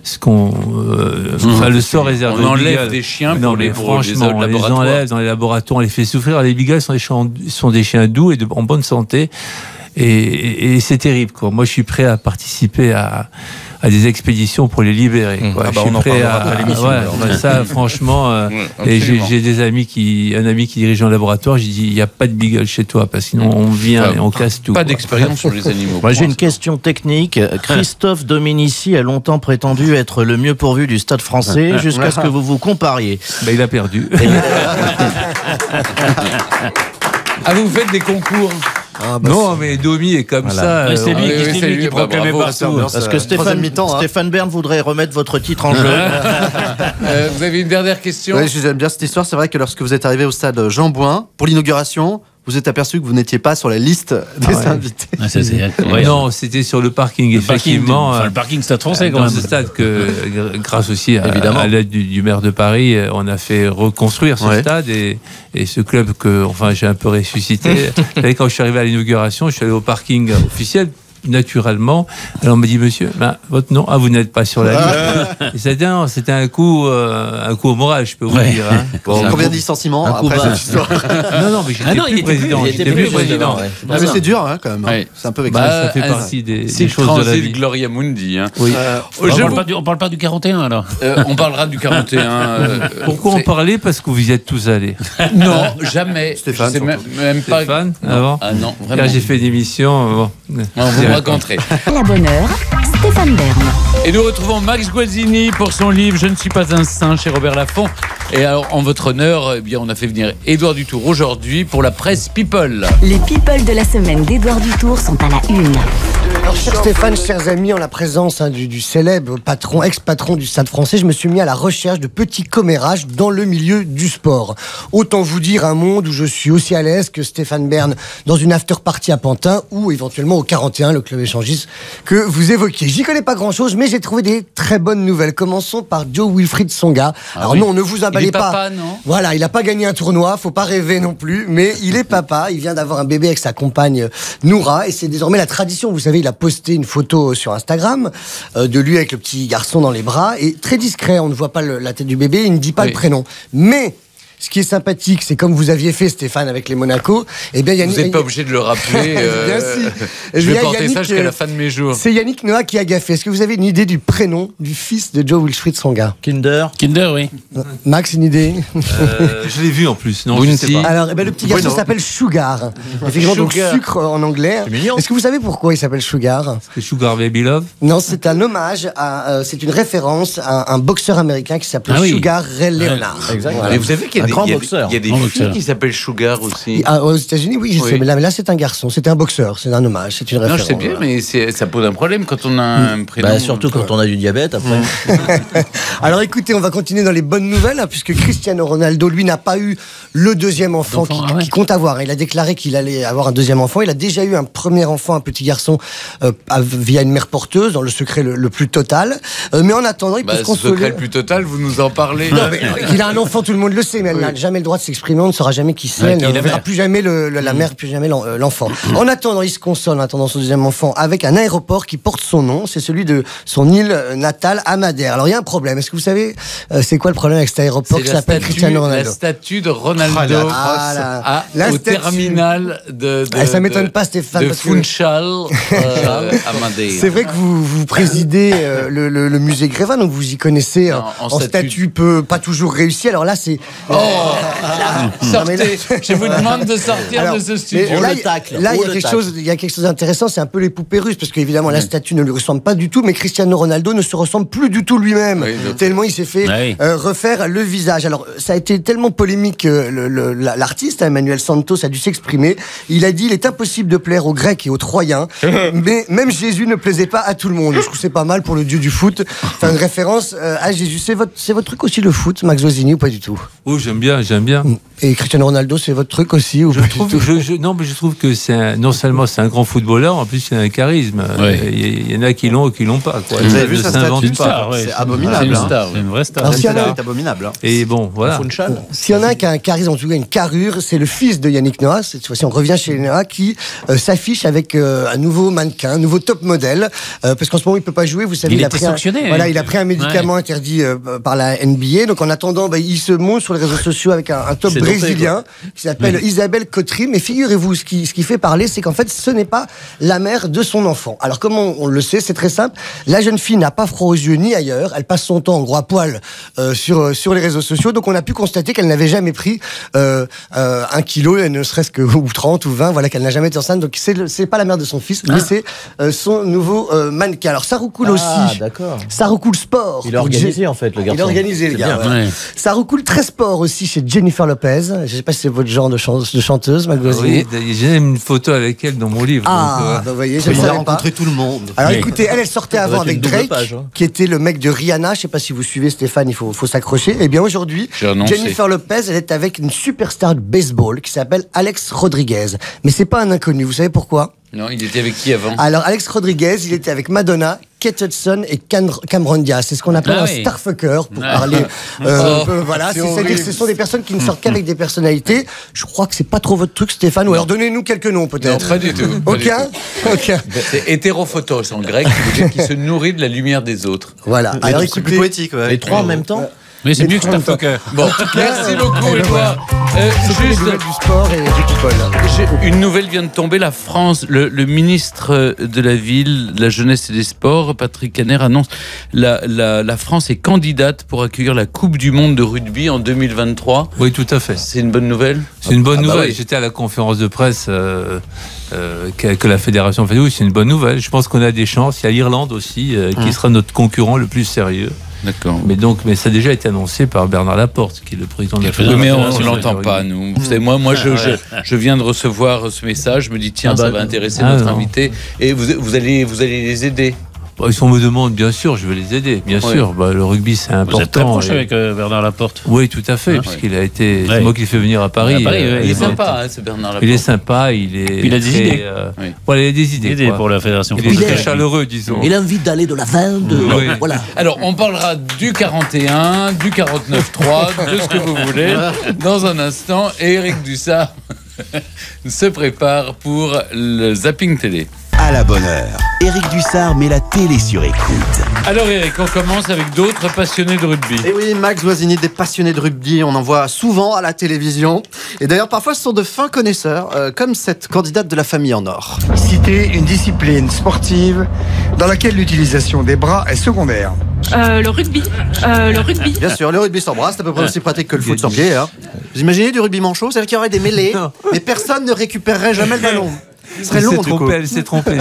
Ce qu'on euh, mmh. le sort réservé. On enlève des, des chiens non, pour les franchement, on les enlève dans les laboratoires, on les fait souffrir. Les beagles sont des chiens, sont des chiens doux et de, en bonne santé. Et, et, et c'est terrible, quoi. Moi, je suis prêt à participer à, à des expéditions pour les libérer. Quoi. Ah bah je suis on prêt à, à l'émission. Ouais, bah ça, franchement, euh, ouais, et j'ai des amis qui, un ami qui dirige un laboratoire, j'ai dit il n'y a pas de beagle chez toi, parce que sinon on vient enfin, et on casse tout. Pas d'expérience sur les animaux. Moi, j'ai une question technique. Christophe Dominici a longtemps prétendu être le mieux pourvu du Stade Français jusqu'à ce que vous vous compariez. Bah, il a perdu. Ah, vous faites des concours? Ah bah non, mais Domi est comme voilà. ça. C'est lui, ah, oui, lui, lui qui proclamait bah, partout. Parce euh, que Stéphane, mi-temps, hein. Stéphane Bern voudrait remettre votre titre en jeu. euh, vous avez une dernière question? Oui, j'aime bien cette histoire. C'est vrai que lorsque vous êtes arrivé au stade Jean-Bouin, pour l'inauguration, vous êtes aperçu que vous n'étiez pas sur la liste des ah ouais. invités. Ah, ça, non, c'était sur le parking, le effectivement. Parking, euh, le parking Stade Français, quand même. C'est stade que, grâce aussi à, à l'aide du, du maire de Paris, on a fait reconstruire ce ouais. stade et, et ce club que enfin, j'ai un peu ressuscité. Là, quand je suis arrivé à l'inauguration, je suis allé au parking officiel. Naturellement, alors on m'a dit monsieur, bah, votre nom, ah vous n'êtes pas sur la liste. C'était un coup, euh, un coup au moral, je peux vous ouais. dire. Hein. Bon, combien de licenciements après cette histoire? Non, non, mais j'étais ah plus, plus président. J'étais plus, plus président. Ouais. Ah, mais c'est dur, hein, quand même. Ouais. C'est un peu vexant. Bah, ça fait partie des, des choses de la vie. Gloria Mundi. Hein. Oui. Euh, bah, on ne parle, parle pas du quarante et un alors. Euh, on parlera du quarante et un. Euh, Pourquoi en parler? Parce que vous y êtes tous allés. Non, jamais. Stéphane, même pas. Stéphane, avant. Ah non, vraiment. Là j'ai fait une émission. À la bonne heure, Stéphane Bern. Et nous retrouvons Max Guazzini pour son livre Je ne suis pas un saint chez Robert Laffont. Et alors, en votre honneur, eh bien, on a fait venir Édouard Dutour aujourd'hui pour la presse People. Les People de la semaine d'Édouard Dutour sont à la une. Alors, cher Stéphane, chers amis, en la présence hein, du, du célèbre patron, ex-patron du Stade Français, je me suis mis à la recherche de petits commérages dans le milieu du sport. Autant vous dire un monde où je suis aussi à l'aise que Stéphane Bern dans une after-party à Pantin ou éventuellement au quarante et un, le club échangiste que vous évoquiez. J'y connais pas grand-chose, mais j'ai trouvé des très bonnes nouvelles. Commençons par Joe Wilfried Tsonga. Ah, alors oui. non, ne vous abattez pas. Il est papa, pas... non Voilà, il n'a pas gagné un tournoi, faut pas rêver non plus, mais il est papa, il vient d'avoir un bébé avec sa compagne Noura, et c'est désormais la tradition, vous savez, il a posté une photo sur Instagram euh, de lui avec le petit garçon dans les bras, et très discret, on ne voit pas le, la tête du bébé, il ne dit pas oui. le prénom. Mais ce qui est sympathique, c'est comme vous aviez fait, Stéphane, avec les Monaco. Eh bien, Yannick, vous n'êtes pas obligé de le rappeler. Euh... bien, si. Je vais porter Yannick, ça jusqu'à la fin de mes jours. C'est Yannick Noah qui a gaffé. Est-ce que vous avez une idée du prénom du fils de Joe Wilfried Tsonga? Kinder. Kinder, oui. Max, une idée? euh, Je l'ai vu en plus. Non, je ne sais pas. Alors, eh ben, le petit garçon oui, s'appelle Sugar. Effectivement, donc sucre en anglais. Est-ce Est que vous savez pourquoi il s'appelle Sugar? C'est Sugar Baby Love? Non, c'est un hommage, euh, c'est une référence à un boxeur américain qui s'appelait ah, oui. Sugar Ray Leonard. Exactement. Voilà. Et vous savez qu'il Il y a, des, boxeur. Il y a des filles boxeur. qui s'appellent Sugar aussi. Ah, aux États-Unis, oui, je oui. sais. Mais là, là c'est un garçon, c'est un boxeur, c'est un hommage, c'est une référence. Non, je sais bien, mais ça pose un problème quand on a mmh. un prénom. Bah, surtout quand on a du diabète, après. Alors écoutez, on va continuer dans les bonnes nouvelles, hein, puisque Cristiano Ronaldo, lui, n'a pas eu le deuxième enfant qu'il ah ouais. qu compte avoir. Il a déclaré qu'il allait avoir un deuxième enfant. Il a déjà eu un premier enfant, un petit garçon, euh, via une mère porteuse, dans le secret le, le plus total. Euh, mais en attendant, il bah, peut se consoler. Le secret le plus total, vous nous en parlez. Non, mais il a un enfant, tout le monde le sait, mais elle oui. n'a jamais le droit de s'exprimer, on ne saura jamais qui c'est, ouais, on ne verra plus jamais le, le, la mère, plus jamais l'enfant. En attendant, il se console, en attendant son deuxième enfant, avec un aéroport qui porte son nom, c'est celui de son île natale, à Madère. Alors il y a un problème, est-ce que vous savez euh, c'est quoi le problème avec cet aéroport qui s'appelle Cristiano Ronaldo? La statue de Ronaldo ah, à, la au statue. terminal de, de ah, ça m'étonne pas, Stéphane, de Funchal euh, à Madère. C'est vrai que vous, vous présidez euh, le, le, le musée Grévin, donc vous y connaissez non, en, en statue, statue peu, pas toujours réussi. Alors là c'est Oh, là, sortez, là, je vous demande de sortir alors, de ce studio. Là, il y, y a quelque chose d'intéressant, c'est un peu les poupées russes, parce qu'évidemment, mmh. la statue ne lui ressemble pas du tout, mais Cristiano Ronaldo ne se ressemble plus du tout lui-même, oui, tellement il s'est fait oui. euh, refaire le visage. Alors, ça a été tellement polémique, euh, l'artiste, Emmanuel Santos, a dû s'exprimer. Il a dit, il est impossible de plaire aux Grecs et aux Troyens, mais même Jésus ne plaisait pas à tout le monde. Je trouve que c'est pas mal pour le dieu du foot. Enfin, une référence euh, à Jésus. C'est votre, votre truc aussi, le foot, Max Guazzini, ou pas du tout? Oui, j'aime bien, j'aime bien. Et Cristiano Ronaldo, c'est votre truc aussi ou je trouve, tout je, je, Non, mais je trouve que c'est non seulement c'est un grand footballeur, en plus il a un charisme. Ouais. Il y en a qui l'ont ou qui l'ont pas. Quoi. Vous avez vu ça, c'est star, ouais. c'est abominable. C'est une, hein. une vraie star. C'est abominable. Hein. Et bon, voilà. S'il y en a un qui a un charisme, en tout cas une carrure, c'est le fils de Yannick Noah. Cette fois-ci, on revient chez Noah qui euh, s'affiche avec euh, un nouveau mannequin, un nouveau top modèle, euh, parce qu'en ce moment il peut pas jouer. Vous savez, il, il a pris, un, voilà, il a pris un médicament ouais. interdit euh, par la N B A. Donc en attendant, bah, il se montre sur les réseaux sociaux avec un, un top brésilien qui s'appelle oui. Isabelle Cottery. Mais figurez-vous, ce qui, ce qui fait parler, c'est qu'en fait, ce n'est pas la mère de son enfant. Alors, comment on le sait? C'est très simple. La jeune fille n'a pas froid aux yeux ni ailleurs. Elle passe son temps en gros à poil euh, sur, sur les réseaux sociaux. Donc, on a pu constater qu'elle n'avait jamais pris euh, euh, un kilo, ne serait-ce que ou trente ou vingt. Voilà, qu'elle n'a jamais été enceinte. Donc, c'est pas la mère de son fils, mais ah. c'est euh, son nouveau euh, mannequin. Alors, ça recoule ah, aussi. D'accord. Ça recoule sport. Il a organisé, en fait, le garçon. Il a organisé, le gars. Ouais. Ouais. Ça recoule très sport aussi chez Jennifer Lopez. Je ne sais pas si c'est votre genre de, ch de chanteuse, Max Guazzini. Oui, j'ai une photo avec elle dans mon livre. Ah, vous euh... bah, voyez, je ne savais pas. Tout le monde. Alors mais... écoutez, elle, elle sortait avant avec Drake, page, hein. qui était le mec de Rihanna. Je ne sais pas si vous suivez, Stéphane, il faut, faut s'accrocher. Et bien aujourd'hui, Jennifer Lopez, elle est avec une superstar de baseball qui s'appelle Alex Rodriguez. Mais ce n'est pas un inconnu, vous savez pourquoi? Non, il était avec qui avant? Alors, Alex Rodriguez, il était avec Madonna, Kate Hudson et Cameron Diaz. C'est ce qu'on appelle ah oui. un starfucker, pour ah. parler. Euh, oh, euh, voilà, c'est-à-dire ce sont des personnes qui ne sortent qu'avec des personnalités. Je crois que c'est pas trop votre truc, Stéphane. Non. Ou alors donnez-nous quelques noms, peut-être. Non, pas du tout. Aucun. Aucun. C'est hétérophotos en grec, qui veut dire qui se nourrit de la lumière des autres. Voilà. Mais alors, écoutez, plus poétique. Ouais. Les trois en même temps. Oui, c'est mieux que starfucker. Bon, merci beaucoup, Édouard. Euh, juste du sport et du football. Une nouvelle vient de tomber. La France, le, le ministre de la Ville, de la Jeunesse et des Sports, Patrick Kanner, annonce la, la, la France est candidate pour accueillir la Coupe du Monde de rugby en deux mille vingt-trois. Oui, tout à fait. C'est une bonne nouvelle. C'est une bonne ah, nouvelle. Bah oui. J'étais à la conférence de presse euh, euh, que, que la fédération fait. Oui, c'est une bonne nouvelle. Je pense qu'on a des chances. Il y a l'Irlande aussi, euh, ah. qui sera notre concurrent le plus sérieux. D'accord. Mais donc, mais ça a déjà été annoncé par Bernard Laporte, qui est le président de la Fédération. Mais on ne l'entend pas, nous. Vous savez, moi, moi, je, je, je viens de recevoir ce message. Je me dis, tiens, ah bah, ça va intéresser ah notre non. invité. Et vous, vous allez, vous allez les aider. Bah, si on me demande, bien sûr, je vais les aider. Bien oui. sûr, bah, le rugby, c'est important. Vous êtes très proche et... avec euh, Bernard Laporte. Oui, tout à fait, ah, puisqu'il a été. C'est oui. moi qui l'ai fait venir à Paris. À Paris euh, il, il est sympa, hein, ce Bernard Laporte. Il est sympa, il est. Puis il a des très, idées. Euh... Oui. Voilà, il a des idées. Quoi. Pour la fédération. Il est très chaleureux, disons. Il a envie d'aller de la vingt. De... Oui. Voilà. Alors, on parlera du quarante et un, du quarante-neuf trois, de ce que vous voulez, dans un instant. Et Eric Dussard se prépare pour le zapping télé. à la bonne heure. Eric Dussard met la télé sur écoute. Alors Eric, on commence avec d'autres passionnés de rugby. Et oui, Max Guazzini, des passionnés de rugby, on en voit souvent à la télévision. Et d'ailleurs, parfois, ce sont de fins connaisseurs, euh, comme cette candidate de la famille en or. Citer une discipline sportive dans laquelle l'utilisation des bras est secondaire. Euh, le rugby. Euh, le rugby. Bien sûr, le rugby sans bras, c'est à peu près aussi pratique que le foot sans pied. Hein. Vous imaginez du rugby manchot, c'est-à-dire qu'il y aurait des mêlées, mais personne ne récupérerait jamais le ballon. Ce serait long, trompé, elle s'est trompée.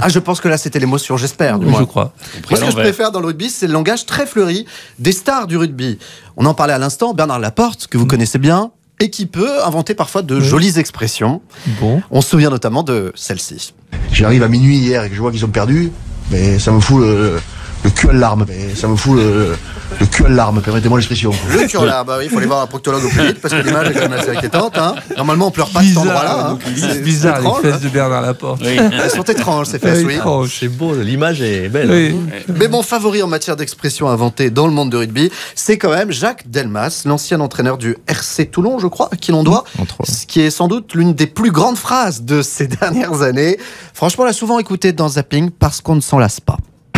Ah, je pense que là, c'était l'émotion, j'espère. Oui, je crois. Moi, ce que je préfère dans le rugby, c'est le langage très fleuri des stars du rugby. On en parlait à l'instant, Bernard Laporte, que vous mmh. connaissez bien, et qui peut inventer parfois de oui. jolies expressions. Bon. On se souvient notamment de celle-ci. J'arrive à minuit hier et que je vois qu'ils ont perdu, mais ça me fout le... Le cul à l'arme, mais ça me fout le, le cul à l'arme, permettez-moi l'expression. Le cul à l'arme, bah oui, il faut aller voir un proctologue au plus vite parce que l'image est quand même assez inquiétante. Hein. Normalement, on pleure pas bizarre, de cet endroit-là. Hein. C'est bizarre, étrange, les fesses hein. de Bernard Laporte. Oui. Elles sont étranges, ces fesses, oui. Oh, c'est beau, l'image est belle. Oui. Hein. Mais mon favori en matière d'expression inventée dans le monde de rugby, c'est quand même Jacques Delmas, l'ancien entraîneur du R C Toulon, je crois, qui l'on doit, ce qui est sans doute l'une des plus grandes phrases de ces dernières années. Franchement, on l'a souvent écoutée dans Zapping parce qu'on ne s'en lasse pas.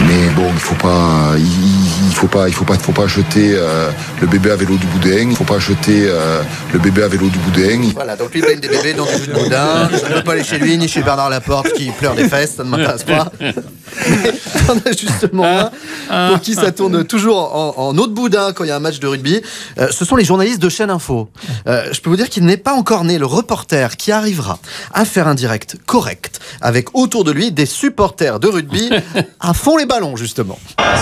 Mais bon, il faut pas, il faut pas, il faut pas, faut pas jeter euh, le bébé à vélo du boudin. Il faut pas jeter euh, le bébé à vélo du boudin. Voilà, donc lui il aime des bébés dans du jus de boudin. Je ne veux pas aller chez lui ni chez Bernard Laporte qui pleure les fesses, ça ne m'intéresse pas. On a justement un pour qui ça tourne toujours en, en autre boudin quand il y a un match de rugby. Euh, ce sont les journalistes de chaîne info. Euh, je peux vous dire qu'il n'est pas encore né le reporter qui arrivera à faire un direct correct avec autour de lui des supporters de rugby à fond les balles. Justement.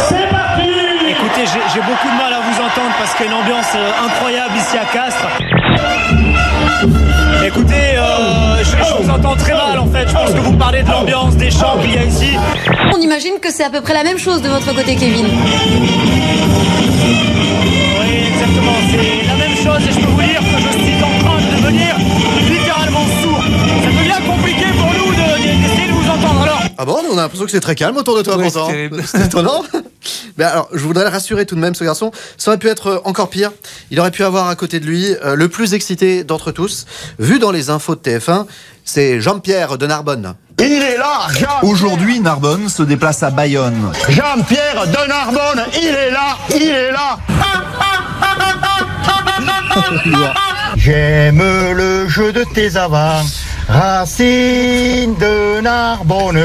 C'est parti! Écoutez, j'ai beaucoup de mal à vous entendre parce qu'il y a une ambiance incroyable ici à Castres. Écoutez, euh, je, je vous entends très mal en fait. Je pense que vous parlez de l'ambiance, des chants qu'il y a ici. On imagine que c'est à peu près la même chose de votre côté, Kevin. Oui, exactement. C'est la même chose et je peux vous dire que je suis en train de devenir littéralement sourd. Ça devient compliqué pour nous d'essayer de, de, de vous entendre. Alors, ah bon, on a l'impression que c'est très calme autour de toi, oui, pourtant. C'est étonnant. Mais alors, je voudrais le rassurer tout de même, ce garçon. Ça aurait pu être encore pire. Il aurait pu avoir à côté de lui euh, le plus excité d'entre tous, vu dans les infos de T F un, c'est Jean-Pierre de Narbonne. Il est là, Jean-Pierre. Aujourd'hui, Narbonne se déplace à Bayonne. Jean-Pierre de Narbonne, il est là, il est là. J'aime le jeu de tes avants. Racine de Narbonne,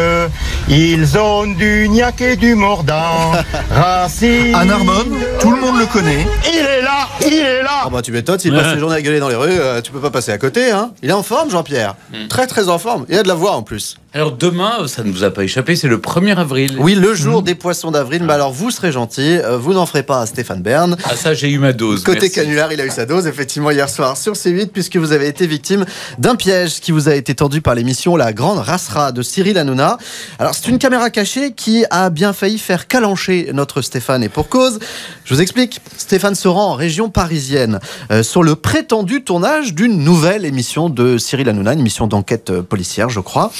ils ont du gnac et du mordant. Racine. À Narbonne, tout le monde le connaît. Il est là, il est là. Oh bah tu m'étonnes, s'il ouais. passe ses journées à gueuler dans les rues, euh, tu peux pas passer à côté. Hein. Il est en forme, Jean-Pierre. Mmh. Très, très en forme. Il a de la voix en plus. Alors demain, ça ne vous a pas échappé, c'est le premier avril. Oui, le jour mmh. des poissons d'avril. Mais alors vous serez gentil, vous n'en ferez pas à Stéphane Bern. Ah ça, j'ai eu ma dose. Côté merci. Canular, il a eu sa dose, effectivement, hier soir sur C huit, puisque vous avez été victime d'un piège qui vous a a été tendu par l'émission La Grande Rassera de Cyril Hanouna. Alors c'est une caméra cachée qui a bien failli faire calancher notre Stéphane, et pour cause. Je vous explique, Stéphane se rend en région parisienne euh, sur le prétendu tournage d'une nouvelle émission de Cyril Hanouna, une émission d'enquête policière je crois.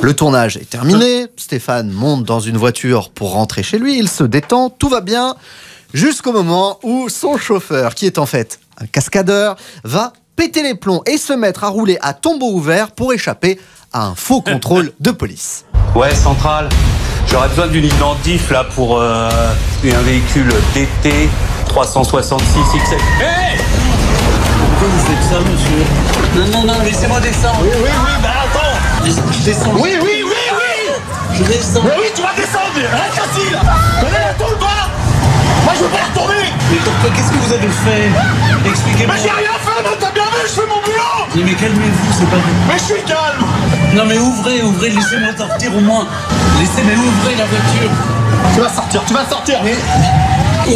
Le tournage est terminé, Stéphane monte dans une voiture pour rentrer chez lui, il se détend, tout va bien, jusqu'au moment où son chauffeur, qui est en fait un cascadeur, va péter les plombs et se mettre à rouler à tombeau ouvert pour échapper à un faux contrôle de police. Ouais, centrale, j'aurais besoin d'une identif là pour euh, un véhicule D T trois cent soixante-six X L. Hey ! Pourquoi vous faites ça, monsieur ? Non, non, non, laissez-moi descendre. Oui, oui, oui, bah attends. Je descends. Oui, oui, oui, oui. Je descends. Mais oui, tu vas descendre. Reste assis là. Allez, tout le bas. Moi, je veux pas retourner. Mais donc, qu'est-ce que vous avez fait ? Expliquez-moi. Mais j'ai rien fait, non, t'as bien vu, je fais mon boulot. Mais, mais calmez-vous, c'est pas bon. Mais je suis calme. Non mais ouvrez, ouvrez, laissez-moi sortir au moins. Laissez-moi ouvrir la voiture. Tu vas sortir, tu vas sortir. Mais...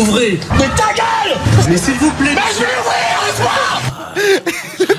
Ouvrez. Mais ta gueule. Mais s'il vous plaît. Mais je vais l'ouvrir, laisse-moi.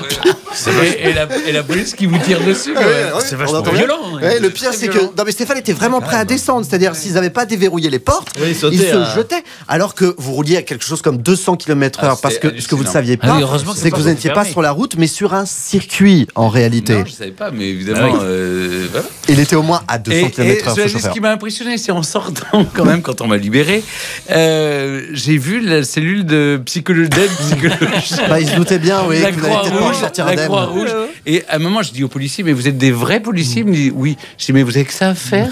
Et, et, la, et la police qui vous tire dessus, ouais, ouais, c'est vachement violent. Ouais, le pire, c'est que non, mais Stéphane était vraiment prêt à descendre. C'est-à-dire, s'ils n'avaient pas déverrouillé les portes, oui, ils, ils se à... jetaient. Alors que vous rouliez à quelque chose comme deux cents kilomètres heure. Ah, parce que ce que vous ne saviez pas, ah, oui, c'est que vous n'étiez pas sur la route, mais sur un circuit en réalité. Non, je ne savais pas, mais évidemment. Ah, oui. euh, voilà. Il était au moins à deux cents kilomètres heure. Ce, ce qui m'a impressionné, c'est en sortant, quand même, quand on m'a libéré, euh, j'ai vu la cellule de psychologie d'aide psychologique. Bah, ils se doutaient bien, oui, que vous n'allez peut-être pas en sortir indemne. Croix-Rouge. Et à un moment, je dis aux policiers, mais vous êtes des vrais policiers? Ils me disent, oui. Je dis, mais vous avez que ça à faire?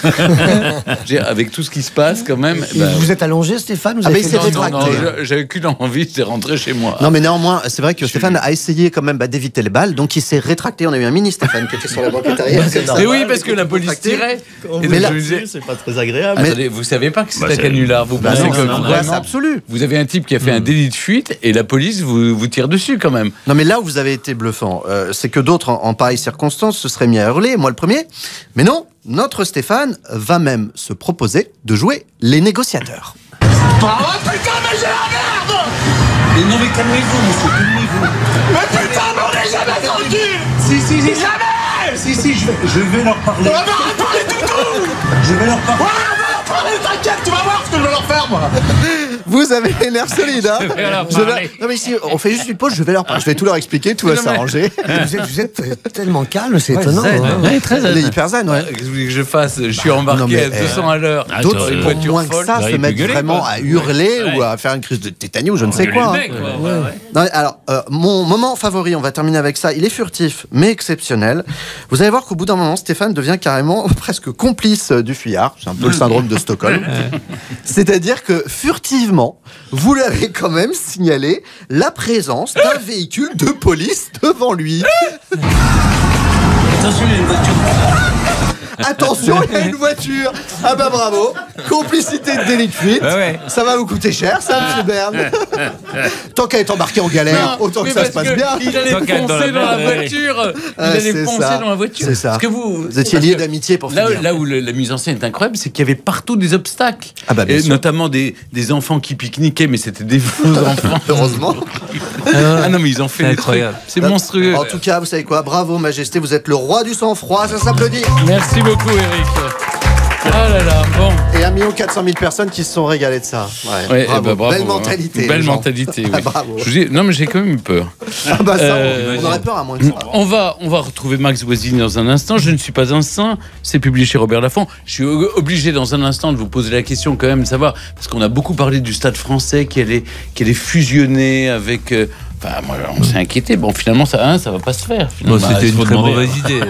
Avec tout ce qui se passe, quand même. Bah... Vous êtes allongé, Stéphane? Vous avez ah, mais non, non, non, j'avais qu'une envie, c'est rentrer chez moi. Non, mais néanmoins, c'est vrai que je Stéphane suis... a essayé quand même bah, d'éviter les balles, donc il s'est rétracté. On a eu un mini Stéphane qui était sur la banquette arrière. Mais oui, parce que la police tirait. Mais là, c'est pas très agréable. Attendez, vous savez pas que c'est un canular? Vous pensez que absolu. Vous avez un type qui a fait un délit de fuite et la police vous, vous tire dessus quand même. Non mais là où vous avez été bluffant, euh, c'est que d'autres en, en pareille circonstance se seraient mis à hurler, moi le premier. Mais non, notre Stéphane va même se proposer de jouer les négociateurs. Oh putain mais j'ai la merde! Mais non mais calmez-vous, monsieur, calmez-vous. Mais putain mais on n'est jamais tranquille. Si, si, si, jamais. Si, si, je vais, je vais leur parler. On va leur parler tout tout. Je vais leur parler. Ouais, t'inquiète, tu vas voir ce que je vais leur faire, moi. Vous avez les nerfs solides, hein. Je vais leur parler. Non mais si on fait juste une pause, je vais leur parler. Je vais tout leur expliquer, tout va s'arranger. Vous, vous êtes tellement calme, c'est ouais, étonnant. Zen, hein. Ouais, très zen. Hyper zen, ouais. Qu'est-ce que vous voulez que je fasse? Je suis bah, embarqué non, mais, à deux cents euh, à l'heure. D'autres, pour euh, moins folle, que ça, se mettent vraiment quoi. À hurler ouais. ou à faire une crise de tétanie ou je on ne sais quoi. Hein. Mec, ouais. Ouais. Ouais. Non, alors, euh, mon moment favori, on va terminer avec ça. Il est furtif, mais exceptionnel. Vous allez voir qu'au bout d'un moment, Stéphane devient carrément presque complice du fuyard. C'est un peu le syndrome de Stockholm. C'est-à-dire que furtivement, vous l'avez quand même signalé la présence d'un véhicule de police devant lui. Attention, il y a une voiture. Attention, il y a une voiture. Ah bah bravo. Complicité de délit de fuite. Ouais, ouais. Ça va vous coûter cher, ça, monsieur Berne. Tant qu'à être embarqué en galère, non, autant que ça se passe bien. Il allait foncer dans la, dans la voiture. Il ah, allait foncer ça. Dans la voiture. C'est ça. Parce que vous, vous étiez lié d'amitié pour finir. Là, là où le, la mise en scène est incroyable, c'est qu'il y avait partout des obstacles. Ah bah, et notamment des, des enfants qui pique-niquaient, mais c'était des faux enfants. Heureusement. Ah non, mais ils ont fait incroyable. C'est monstrueux. En tout cas, vous savez quoi? Bravo, Majesté, vous êtes le roi du sang-froid. Ça s'applaudit. Merci beaucoup, Eric. Ah là là, bon. Et un million quatre cent mille personnes qui se sont régalées de ça. Ouais, ouais, bravo. Bah bravo, belle mentalité. Hein. Belle mentalité, oui. Bravo. Je vous dis, non, mais j'ai quand même eu peur. Ah bah ça, euh, on aurait peur à moins de ça. On va, on va retrouver Max Guazzini dans un instant. Je ne suis pas un saint. C'est publié chez Robert Laffont. Je suis obligé dans un instant de vous poser la question quand même, de savoir, parce qu'on a beaucoup parlé du Stade Français qui allait, qui allait fusionner avec... Euh, Enfin, moi, on s'est inquiété. Bon, finalement, ça, hein, ça va pas se faire. Bon, c'était une très mauvaise idée.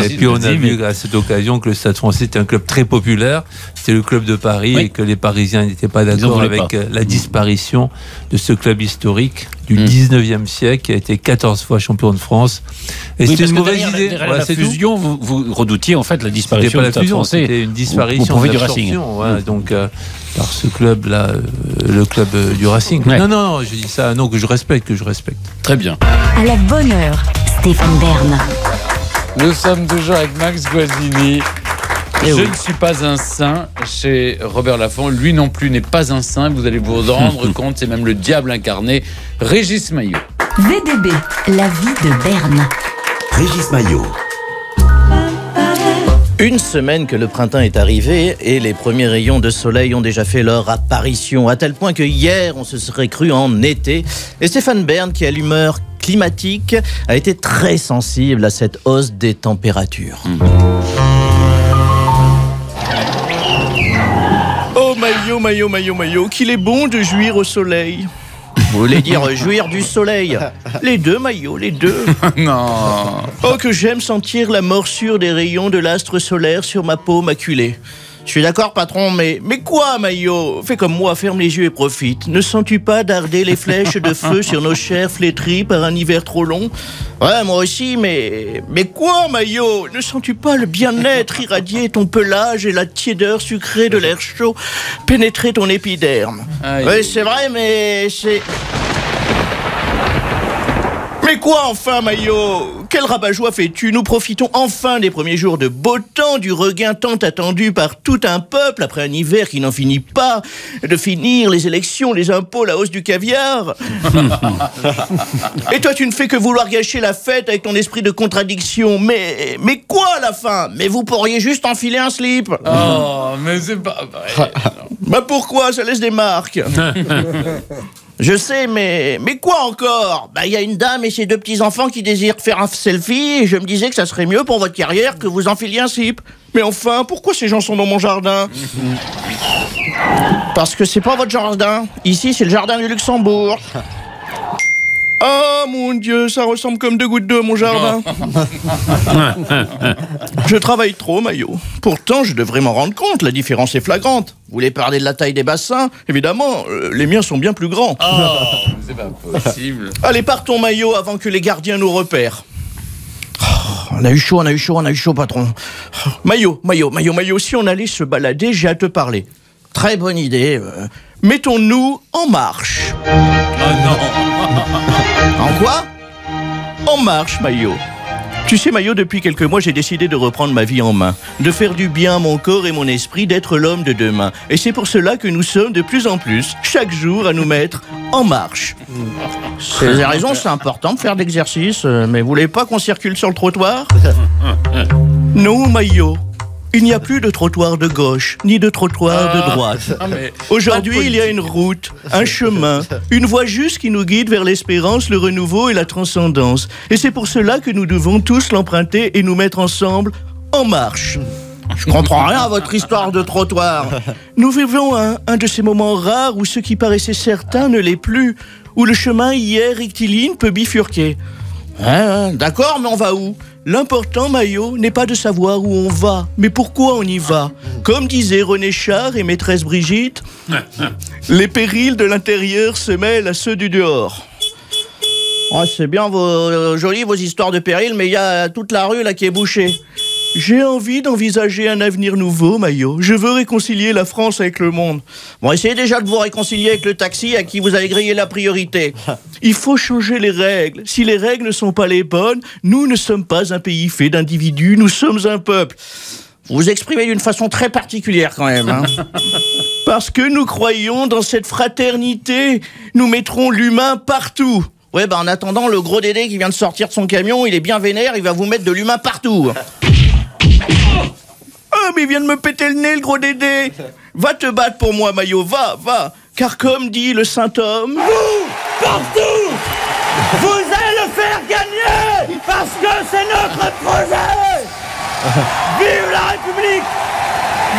Et idée. Puis on a vu à cette occasion que le Stade Français était un club très populaire. C'était le club de Paris oui. et que les Parisiens n'étaient pas d'accord avec pas. La disparition de ce club historique du mmh. dix-neuvième siècle qui a été quatorze fois champion de France. Et oui, c'était une mauvaise derrière, idée. Derrière voilà, la fusion, vous, vous redoutiez en fait la disparition du Stade Français. C'était une disparition du Racing. Ouais, mmh. Donc, euh, alors ce club-là, euh, le club euh, du Racing. Ouais. Non, non, non, je dis ça, non, que je respecte, que je respecte. Très bien. À la bonne heure, Stéphane Bern. Nous sommes toujours avec Max Guazzini. Et je oui. ne suis pas un saint chez Robert Laffont. Lui non plus n'est pas un saint. Vous allez vous rendre compte, c'est même le diable incarné. Régis Maillot. V D B, la vie de Berne. Régis Maillot. Une semaine que le printemps est arrivé et les premiers rayons de soleil ont déjà fait leur apparition, à tel point que hier on se serait cru en été. Et Stéphane Bern, qui a l'humeur climatique, a été très sensible à cette hausse des températures. Mmh. Oh maillot, maillot, maillot, maillot, qu'il est bon de jouir au soleil. Vous voulez dire jouir du soleil? Les deux, maillots, les deux. Non. Oh, que j'aime sentir la morsure des rayons de l'astre solaire sur ma peau maculée. Je suis d'accord, patron, mais, mais quoi, maillot? Fais comme moi, ferme les yeux et profite. Ne sens-tu pas darder les flèches de feu sur nos chairs flétries par un hiver trop long? Ouais, moi aussi, mais... Mais quoi, maillot? Ne sens-tu pas le bien-être irradier ton pelage et la tiédeur sucrée de l'air chaud pénétrer ton épiderme? Aïe. Ouais, c'est vrai, mais... c'est... Mais quoi enfin, maillot? Quel rabat-joie fais-tu? Nous profitons enfin des premiers jours de beau temps, du regain tant attendu par tout un peuple après un hiver qui n'en finit pas, de finir les élections, les impôts, la hausse du caviar. Et toi, tu ne fais que vouloir gâcher la fête avec ton esprit de contradiction. Mais, mais quoi à la fin? Mais vous pourriez juste enfiler un slip. Oh, mais c'est pas vrai. Bah pourquoi? Ça laisse des marques. Je sais, mais... Mais quoi encore? Bah, il y a une dame et ses deux petits-enfants qui désirent faire un selfie, et je me disais que ça serait mieux pour votre carrière que vous enfiliez un slip. Mais enfin, pourquoi ces gens sont dans mon jardin? Parce que c'est pas votre jardin. Ici, c'est le jardin du Luxembourg. Oh mon Dieu, ça ressemble comme deux gouttes d'eau à mon jardin. Je travaille trop, Maillot. Pourtant, je devrais m'en rendre compte, la différence est flagrante. Vous voulez parler de la taille des bassins? Évidemment, euh, les miens sont bien plus grands. Oh, c'est pas possible. Allez, partons, Maillot, avant que les gardiens nous repèrent. Oh, on a eu chaud, on a eu chaud, on a eu chaud, patron. Oh, Maillot, Maillot, Maillot, Maillot, si on allait se balader, j'ai à te parler. Très bonne idée. Euh, mettons-nous en marche. Oh non. En quoi? En marche, Maillot. Tu sais, Maillot, depuis quelques mois, j'ai décidé de reprendre ma vie en main, de faire du bien à mon corps et mon esprit, d'être l'homme de demain. Et c'est pour cela que nous sommes de plus en plus, chaque jour, à nous mettre en marche. C'est la raison, c'est important de faire de l'exercice, mais vous voulez pas qu'on circule sur le trottoir? Non, Maillot. Il n'y a plus de trottoir de gauche, ni de trottoir de droite. Ah, aujourd'hui, il y a une route, un chemin, une voie juste qui nous guide vers l'espérance, le renouveau et la transcendance. Et c'est pour cela que nous devons tous l'emprunter et nous mettre ensemble en marche. Je comprends rien à votre histoire de trottoir. Nous vivons un, un de ces moments rares où ce qui paraissait certain ne l'est plus, où le chemin hier rectiligne peut bifurquer. Hein, d'accord, mais on va où? L'important, Maillot, n'est pas de savoir où on va, mais pourquoi on y va. Comme disaient René Char et maîtresse Brigitte, les périls de l'intérieur se mêlent à ceux du dehors. Oh, c'est bien vos, euh, joli vos histoires de périls, mais il y a toute la rue là qui est bouchée. J'ai envie d'envisager un avenir nouveau, Maillot. Je veux réconcilier la France avec le monde. Bon, essayez déjà de vous réconcilier avec le taxi à qui vous avez grillé la priorité. Il faut changer les règles. Si les règles ne sont pas les bonnes, nous ne sommes pas un pays fait d'individus, nous sommes un peuple. Vous vous exprimez d'une façon très particulière quand même, hein. Parce que nous croyons dans cette fraternité, nous mettrons l'humain partout. Ouais, bah en attendant, le gros Dédé qui vient de sortir de son camion, il est bien vénère, il va vous mettre de l'humain partout. Ah, mais il vient de me péter le nez, le gros Dédé. Va te battre pour moi, Maillot, va, va. Car comme dit le saint homme... Vous, partout, vous allez le faire gagner, parce que c'est notre projet. Vive la République,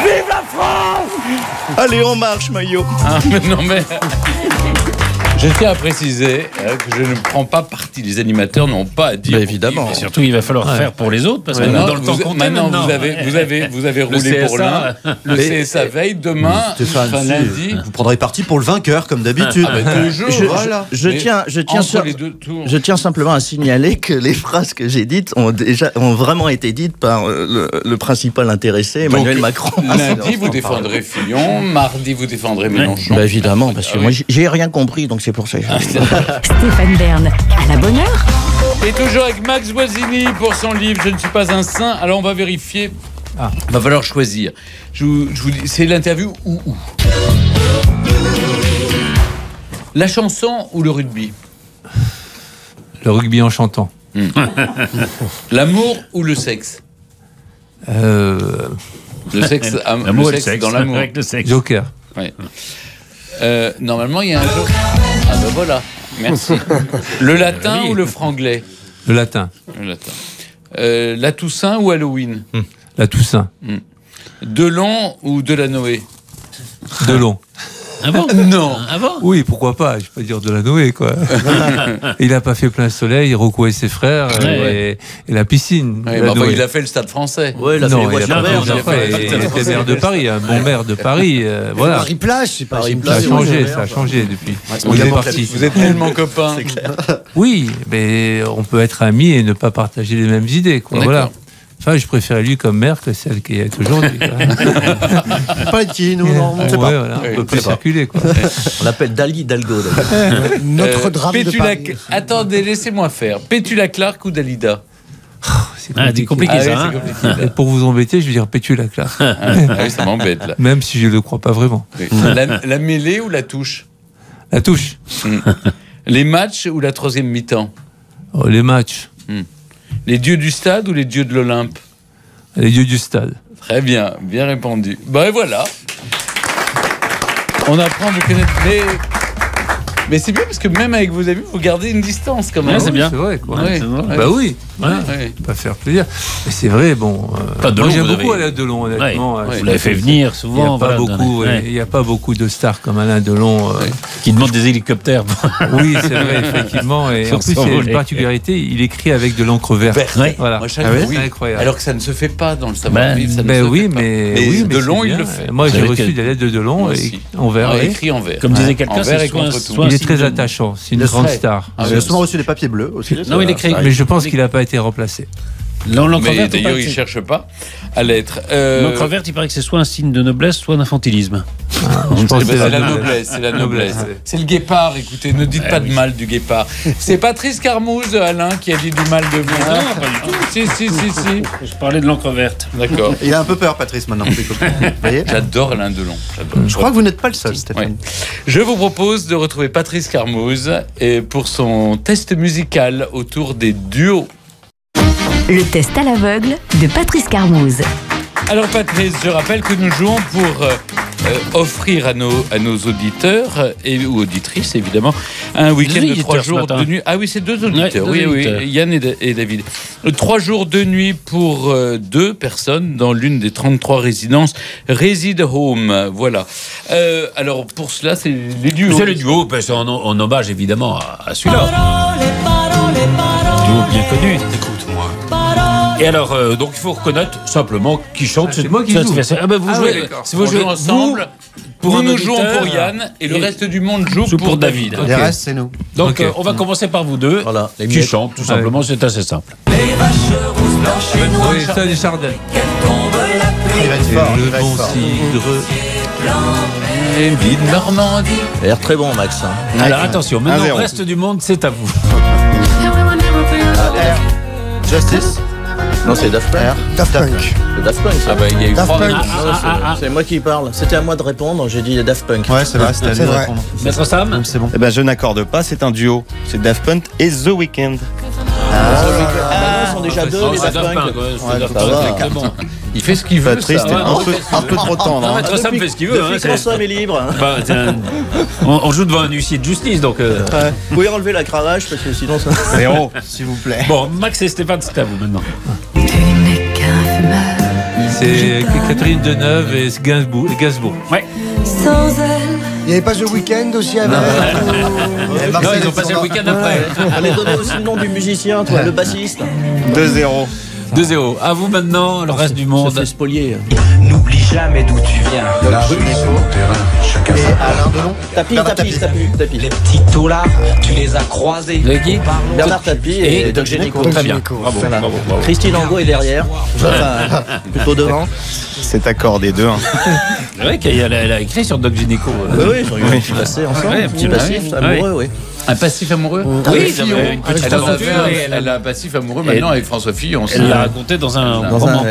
vive la France. Allez, on marche, Maillot. Ah, mais non, mais... Je tiens à préciser que je ne prends pas parti. Les animateurs n'ont pas à dire. Bah évidemment. Et surtout, il va falloir ouais. faire pour les autres parce que ouais, dans le temps qu'on a maintenant, vous avez, vous avez, vous avez roulé C S A, pour l'un. Le C S A veille demain, enfin, lundi. Vous prendrez parti pour le vainqueur comme d'habitude. Ah bah, toujours. Je, voilà. je, je tiens, je tiens, sur, je tiens simplement à signaler que les phrases que j'ai dites ont déjà ont vraiment été dites par le, le principal intéressé, Emmanuel Donc, Macron. Lundi, vous défendrez Fillon. Mardi, vous défendrez Mélenchon. Bah, évidemment, parce que ah, moi, j'ai rien compris. Donc c'est pour ça. Stéphane Bern, à la bonne heure. Et toujours avec Max Guazzini pour son livre « Je ne suis pas un saint ». Alors on va vérifier. Ah. Il va falloir choisir. Je vous, je vous dis, c'est l'interview ou où? La chanson ou le rugby? Le rugby en chantant. Hum. L'amour ou le sexe? euh... Le sexe, am, le sexe, sexe dans l'amour. Joker. Ouais. Euh, normalement, il y a un jour. Ah ben voilà, merci. Le latin oui. ou le franglais? Le latin. Le latin. Euh, la Toussaint ou Halloween? Mmh. La Toussaint. Mmh. Delon ou Delanoë? Delon. Ah bon? Non. Ah bon? Oui, pourquoi pas? Je peux dire Delanoë, quoi. Il n'a pas fait plein soleil, il recouait ses frères ouais, et, ouais. et la piscine. Ouais, bah, bah, il a fait le Stade Français. Oui, il a non, fait les il a pas fait. Il était maire de Paris, un bon maire de Paris. Euh, voilà. Paris plage, c'est Paris plage. Ça a changé, ça a changé depuis. Vous êtes parti. Vous êtes tellement copains. C'est clair. Oui, mais on peut être amis et ne pas partager les mêmes idées, quoi. Voilà. Enfin, je préfère lui comme maire que celle qui est aujourd'hui. Pas qui, nous, non, on ne sait pas. Ouais, voilà, on ne peut plus circuler, quoi. On l'appelle Dali Hidalgo. Notre euh, drame Pétula... de Paris. Attendez, laissez-moi faire. Pétula Clark ou Dalida? Oh, c'est compliqué, ah, compliqué ah, ça. Oui, hein. compliqué. Pour vous embêter, je vais dire Pétula Clark. Ah, oui, ça m'embête, là. Même si je ne le crois pas vraiment. Oui. La, la mêlée ou la touche? La touche. Mm. Les matchs ou la troisième mi-temps? Oh, les matchs. Mm. Les dieux du stade ou les dieux de l'Olympe? Les dieux du stade. Très bien, bien répondu. Ben voilà. On apprend à vous connaître les... Mais c'est bien parce que même avec vos amis, vous gardez une distance quand même. Ouais, c'est bien. C'est vrai, quoi. Ouais, ouais, vrai. Bah oui. Ouais. Ouais. Pas faire plaisir. Mais c'est vrai, bon. Euh, pas de moi, j'aime beaucoup Alain Delon, honnêtement. Ouais. Ouais. Vous l'avez fait venir souvent. Il n'y a, voilà, ouais. a pas beaucoup de stars comme Alain Delon. Euh, ouais. Qui demande des hélicoptères. Oui, c'est vrai, effectivement. Et en plus, il y a une particularité, il écrit avec de l'encre verte. Ouais. Voilà. Moi, ah ouais, oui. C'est incroyable. Alors que ça ne se fait pas dans le savoir-vivre. Ben, ben oui, mais, mais oui, mais Delon, il le fait. Moi, j'ai reçu des lettres de Delon en vert. Écrit en vert. Comme disait quelqu'un, c'est contre il est très attachant, c'est une grande star. J'ai souvent reçu des papiers bleus aussi. Non, il écrit. Mais je pense qu'il n'a pas été remplacé. Mais d'ailleurs, il ne cherche pas à l'être. L'encre verte, il paraît que c'est soit un signe de noblesse, soit d'infantilisme. C'est la noblesse, c'est la noblesse. C'est le guépard, écoutez, ne dites pas de mal du guépard. C'est Patrice Carmousse, Alain, qui a dit du mal de vous. Non, pas du tout. Si, si, si, si. Je parlais de l'encre verte. D'accord. Il a un peu peur, Patrice, maintenant. J'adore Alain Delon. Je crois que vous n'êtes pas le seul, Stéphane. Je vous propose de retrouver Patrice Carmousse pour son test musical autour des duos. Le test à l'aveugle de Patrice Carmousse. Alors Patrice, je rappelle que nous jouons pour euh, offrir à nos, à nos auditeurs et, ou auditrices évidemment un week-end de trois jours de nuit. Ah oui, c'est deux auditeurs, ouais, deux oui, auditeurs. oui, Yann et, et David. Trois jours de nuit pour euh, deux personnes dans l'une des trente-trois résidences Resid Home. Voilà. Euh, alors pour cela, c'est les duos. C'est les duos, parce qu'on en hommage évidemment à, à celui-là. Duo bien connu. Écoute-moi. Et alors, euh, donc il faut reconnaître simplement qui chante. Ah, c'est moi qui joue. Ah ben vous ah jouez, ouais, si vous jouez ensemble. Vous, pour nous, nous jouons pour Yann et, et le reste du monde joue pour, pour David. David. Okay. Les restes, c'est nous. Donc okay. euh, on va commencer par vous deux. Voilà. Les qui chantent, tout ah simplement, ouais. C'est assez simple. Les vaches rousses blanches et noires. Oui, ça, les Chardins. Qu'elle tombe la pluie. Il va être fort. Le bon cidre. Et vide Normandie. Ça a l'air très bon, Max. Alors attention, maintenant le reste du monde, c'est à vous. Justice. Non, c'est Daft Punk. Daft Punk. Le Daft Punk, ça. Ah bah, il y a eu Daft Punk. Ah, ah, ah, ah. C'est moi qui parle. C'était à moi de répondre, j'ai dit Daft Punk. Ouais, c'est vrai, c'était à lui de répondre. Maître Sam, c'est bon. Eh ben, je n'accorde pas, c'est un duo. C'est Daft Punk et The Weeknd. Ah, ah, The Weeknd. Ah, ah ils sont déjà deux, les Daft Punk. Il fait ce qu'il veut. Patrice, t'es un peu trop tendre. Maître Sam fait ce qu'il veut. Depuis que Sam est libre. On joue devant un huissier de justice, donc. Vous pouvez enlever la cravache, parce que sinon ça. Zéro, s'il vous plaît. Bon, Max et Stéphane, c'est à vous maintenant. C'est Catherine Deneuve et Gainsbourg. Ouais. Il n'y avait pas The Weeknd aussi avec. Non, non, ils ont passé le week-end après. Allez, donnez aussi le nom du musicien, toi, le bassiste. deux zéro. deux zéro. À vous maintenant, le reste du monde. Ça fait spolier. N'oublie jamais d'où tu viens. De la rue, sur le terrain, chacun sa part. Tapie, Tapie, Tapie, Tapie. Les petits taulards, tu les as croisés. Le guide, Bernard Tapie et Doc Gynéco. Très bien. Bravo, bravo, bravo. Christine Angot est derrière. Enfin, plutôt devant. C'est accordé deux un. C'est vrai qu'elle a écrit sur Doc Gynéco. Oui, ils ont eu un petit passé ensemble. Un petit passif amoureux, oui. Un passif amoureux. Oui, Fillon. Elle a un passif amoureux maintenant avec François Fillon. Elle l'a raconté dans un roman.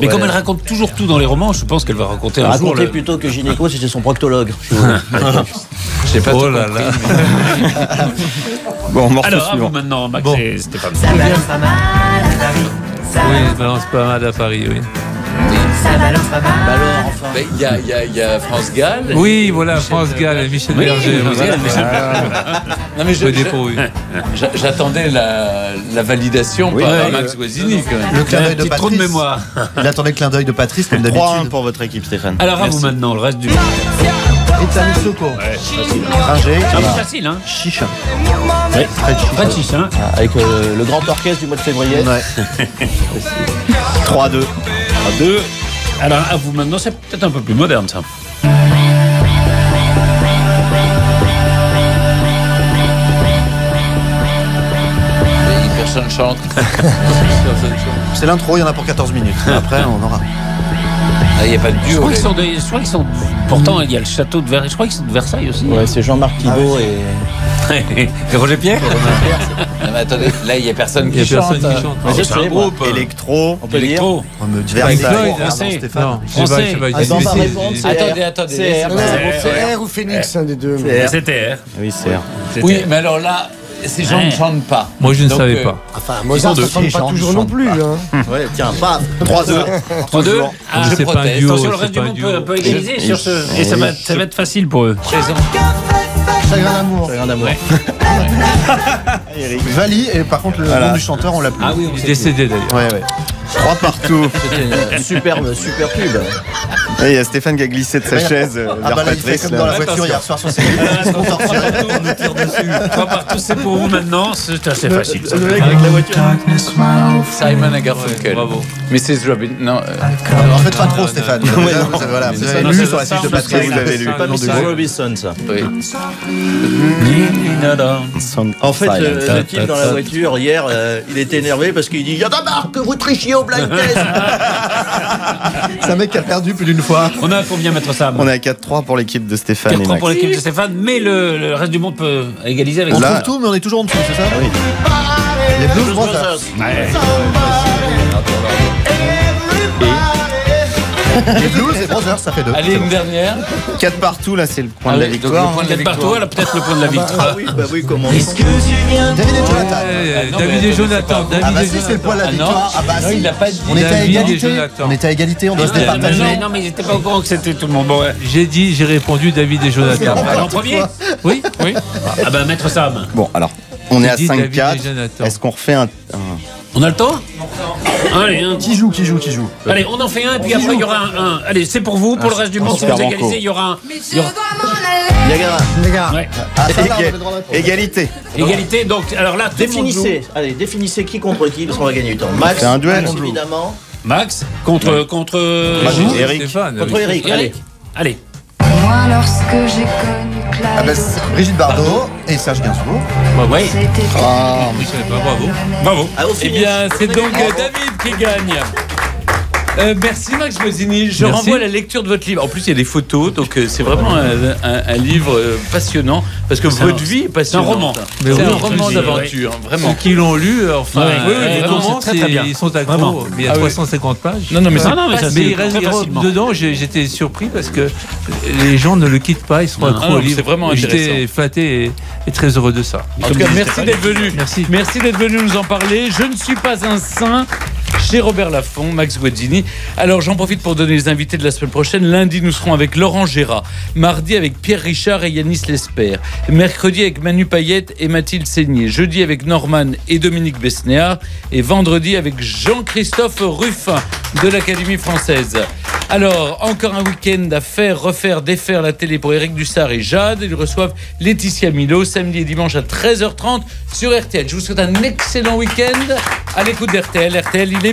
Mais comme elle raconte toujours tout dans les romans, je pense qu'elle va raconter un jour. Raconter plutôt que Gynéco, c'était son proctologue. Je sais pas. Oh là là. Bon, morceau suivant. Alors, à vous maintenant, Max et Stéphane. Ça balance pas mal à Paris. Oui, ça balance pas mal à Paris, oui. Ça balance pas mal. Bah alors, enfin. Il y a, y a, y a France Gall. Oui, voilà, Michel France Gall et Michel oui, Berger. Voilà. Ah. Non, mais je, je, j'attendais la, la validation oui, par euh, Max Guazzini. Quand même. Le clin d'œil de Patrice. Trop de mémoire. Il attendait le clin d'œil de Patrice, comme d'habitude. trois un pour votre équipe, Stéphane. Alors, merci. À vous maintenant, le reste du. Ethan Soko. Ouais, facile. Ringer. Ah, c'est facile, hein. Chicha. Ouais, Fred Chicha. Ah, avec euh, le grand orchestre du mois de février. Ouais. trois deux. trois deux. Alors, à vous maintenant, c'est peut-être un peu plus moderne, ça. Personne chante. C'est l'intro, il y en a pour quatorze minutes. Après, on aura. Il n'y a pas de duo. Je crois qu'ils sont, sont. Pourtant, il y a le château de Versailles. Je crois qu'ils sont de Versailles aussi. Ouais, c'est Jean-Marc Thibault ah, et. et Roger Pierre. Non, mais attendez, là, il n'y a personne qui chante. C'est un groupe. Électro. On peut électro. Versailles. Versailles. Stéphane. Français. Attendez, attendez. C'est R ou Phoenix, un des deux. C'est R. Oui, c'est R. Oui, mais alors là. Ces gens ouais. ne chantent pas. Moi, je ne Donc, savais euh, pas. Enfin, moi, je ne chante pas toujours non plus. Hein. Ouais, tiens, pas. trois deux. trois deux. Ah, je protège. Attention, le reste du monde peut, peut égaliser. Et, sur ce... et, et ça, va, ça va être facile pour eux. Présent. Chagrin d'amour. Chagrin d'amour. Ouais. Ouais. Vali, et par contre, le voilà. nom du chanteur, on l'a plus. Ah oui, on est décédé d'ailleurs. Ouais, ouais. Trois partout. C'était une superbe, super pub. Il y a Stéphane qui a glissé de sa chaise vers ah bah Patrice. Comme dans la voiture hier soir sur ses on sort sur la tour, on nous tire dessus. Trois partout, c'est pour vous maintenant. C'est assez facile. Ça. Le mec avec la voiture. Simon et Garfunkel. Bravo. missus Robin. Non. En fait, pas trop, Stéphane. Voilà. Vous avez lu sur la fiche de Patrice. Vous avez lu. Pas missus Robinson, ça. Oui. En fait, le type dans la voiture hier, il était énervé parce qu'il dit y'en a marre que vous trichiez au blind test. C'est un mec qui a perdu plus d'une fois. On a combien, maître Sam ? On est à quatre trois pour l'équipe de Stéphane. quatre trois pour l'équipe de Stéphane, mais le, le reste du monde peut égaliser avec. On trouve tout, mais on est toujours en dessous, c'est ça ? Ah oui. Les Blues Brothers. Ouais. Les Blues et Brothers, ça fait deux. Allez, une dernière. quatre partout, là, c'est le point ah de la victoire. quatre partout, voilà, peut-être le point de la victoire. Ah oui, bah oui, comment on... Est-ce que tu viens de... David et Jonathan. Ouais, non, David et Jonathan. David ah bah si, c'est le point de la victoire. Ah bah si, il n'a pas dit. On était à égalité. On était à égalité, on doit se départager. Non, mais ils n'étaient pas au courant que c'était tout le monde. Bon, ouais. J'ai dit, j'ai répondu David et Jonathan. Alors, en premier ? Oui, oui. Ah bah, maître Sam. Bon, alors, on est à cinq quatre. Est-ce qu'on refait un. On a le temps ? Allez, un. Qui joue, qui joue, qui joue. Allez, on en fait un et puis après il y aura un. un. Allez, c'est pour vous, pour ah, le reste du monde, si vous égalisez, il y aura un. Il y aura... Les gars, les gars. Ouais. Ah, Égal... Égalité. Égalité, donc alors là, définissez. Allez, définissez qui contre qui, parce qu'on va gagner du temps. Max, c'est un duel. Max, évidemment. Max contre ouais. contre Max, Eric. Stéphane, contre oui. Eric. Allez. Allez. Moi, lorsque j'ai connu Claude. Ah ben, Brigitte Bardot, Bardot et Serge Gainsbourg. Bah oui. Ah, je savais pas, bravo. Bravo. Ah, eh bien, c'est donc bravo. David qui gagne. Euh, merci Max Guazzini, je merci. renvoie à la lecture de votre livre. En plus il y a des photos, donc euh, c'est vraiment un, un, un livre euh, passionnant parce que votre un, vie est passionnante. C'est un roman, c'est oui, un roman d'aventure, ouais. vraiment. Ceux qui l'ont lu, enfin, ouais, ouais, ouais, les romans, très, très bien. Ils sont accros. Il y a ah, trois cent cinquante oui. pages. Non, non, mais, euh, non, mais, ça, mais il reste dedans. J'étais surpris parce que les gens ne le quittent pas, ils sont accros au livre. C'est vraiment intéressant. J'étais flatté et, et très heureux de ça. En tout cas, merci d'être venu. Merci, merci d'être venu nous en parler. Je ne suis pas un saint. Chez Robert Laffont, Max Guazzini. Alors j'en profite pour donner les invités de la semaine prochaine. Lundi nous serons avec Laurent Gérard, mardi avec Pierre Richard et Yanis Lesper, mercredi avec Manu Payette et Mathilde Seigné, jeudi avec Norman et Dominique Besnéard et vendredi avec Jean-Christophe Ruffin de l'Académie française. Alors encore un week-end à faire, refaire, défaire la télé pour Eric Dussard et Jade. Ils reçoivent Laetitia Milo samedi et dimanche à treize heures trente sur R T L. Je vous souhaite un excellent week-end à l'écoute d'R T L. R T L, il est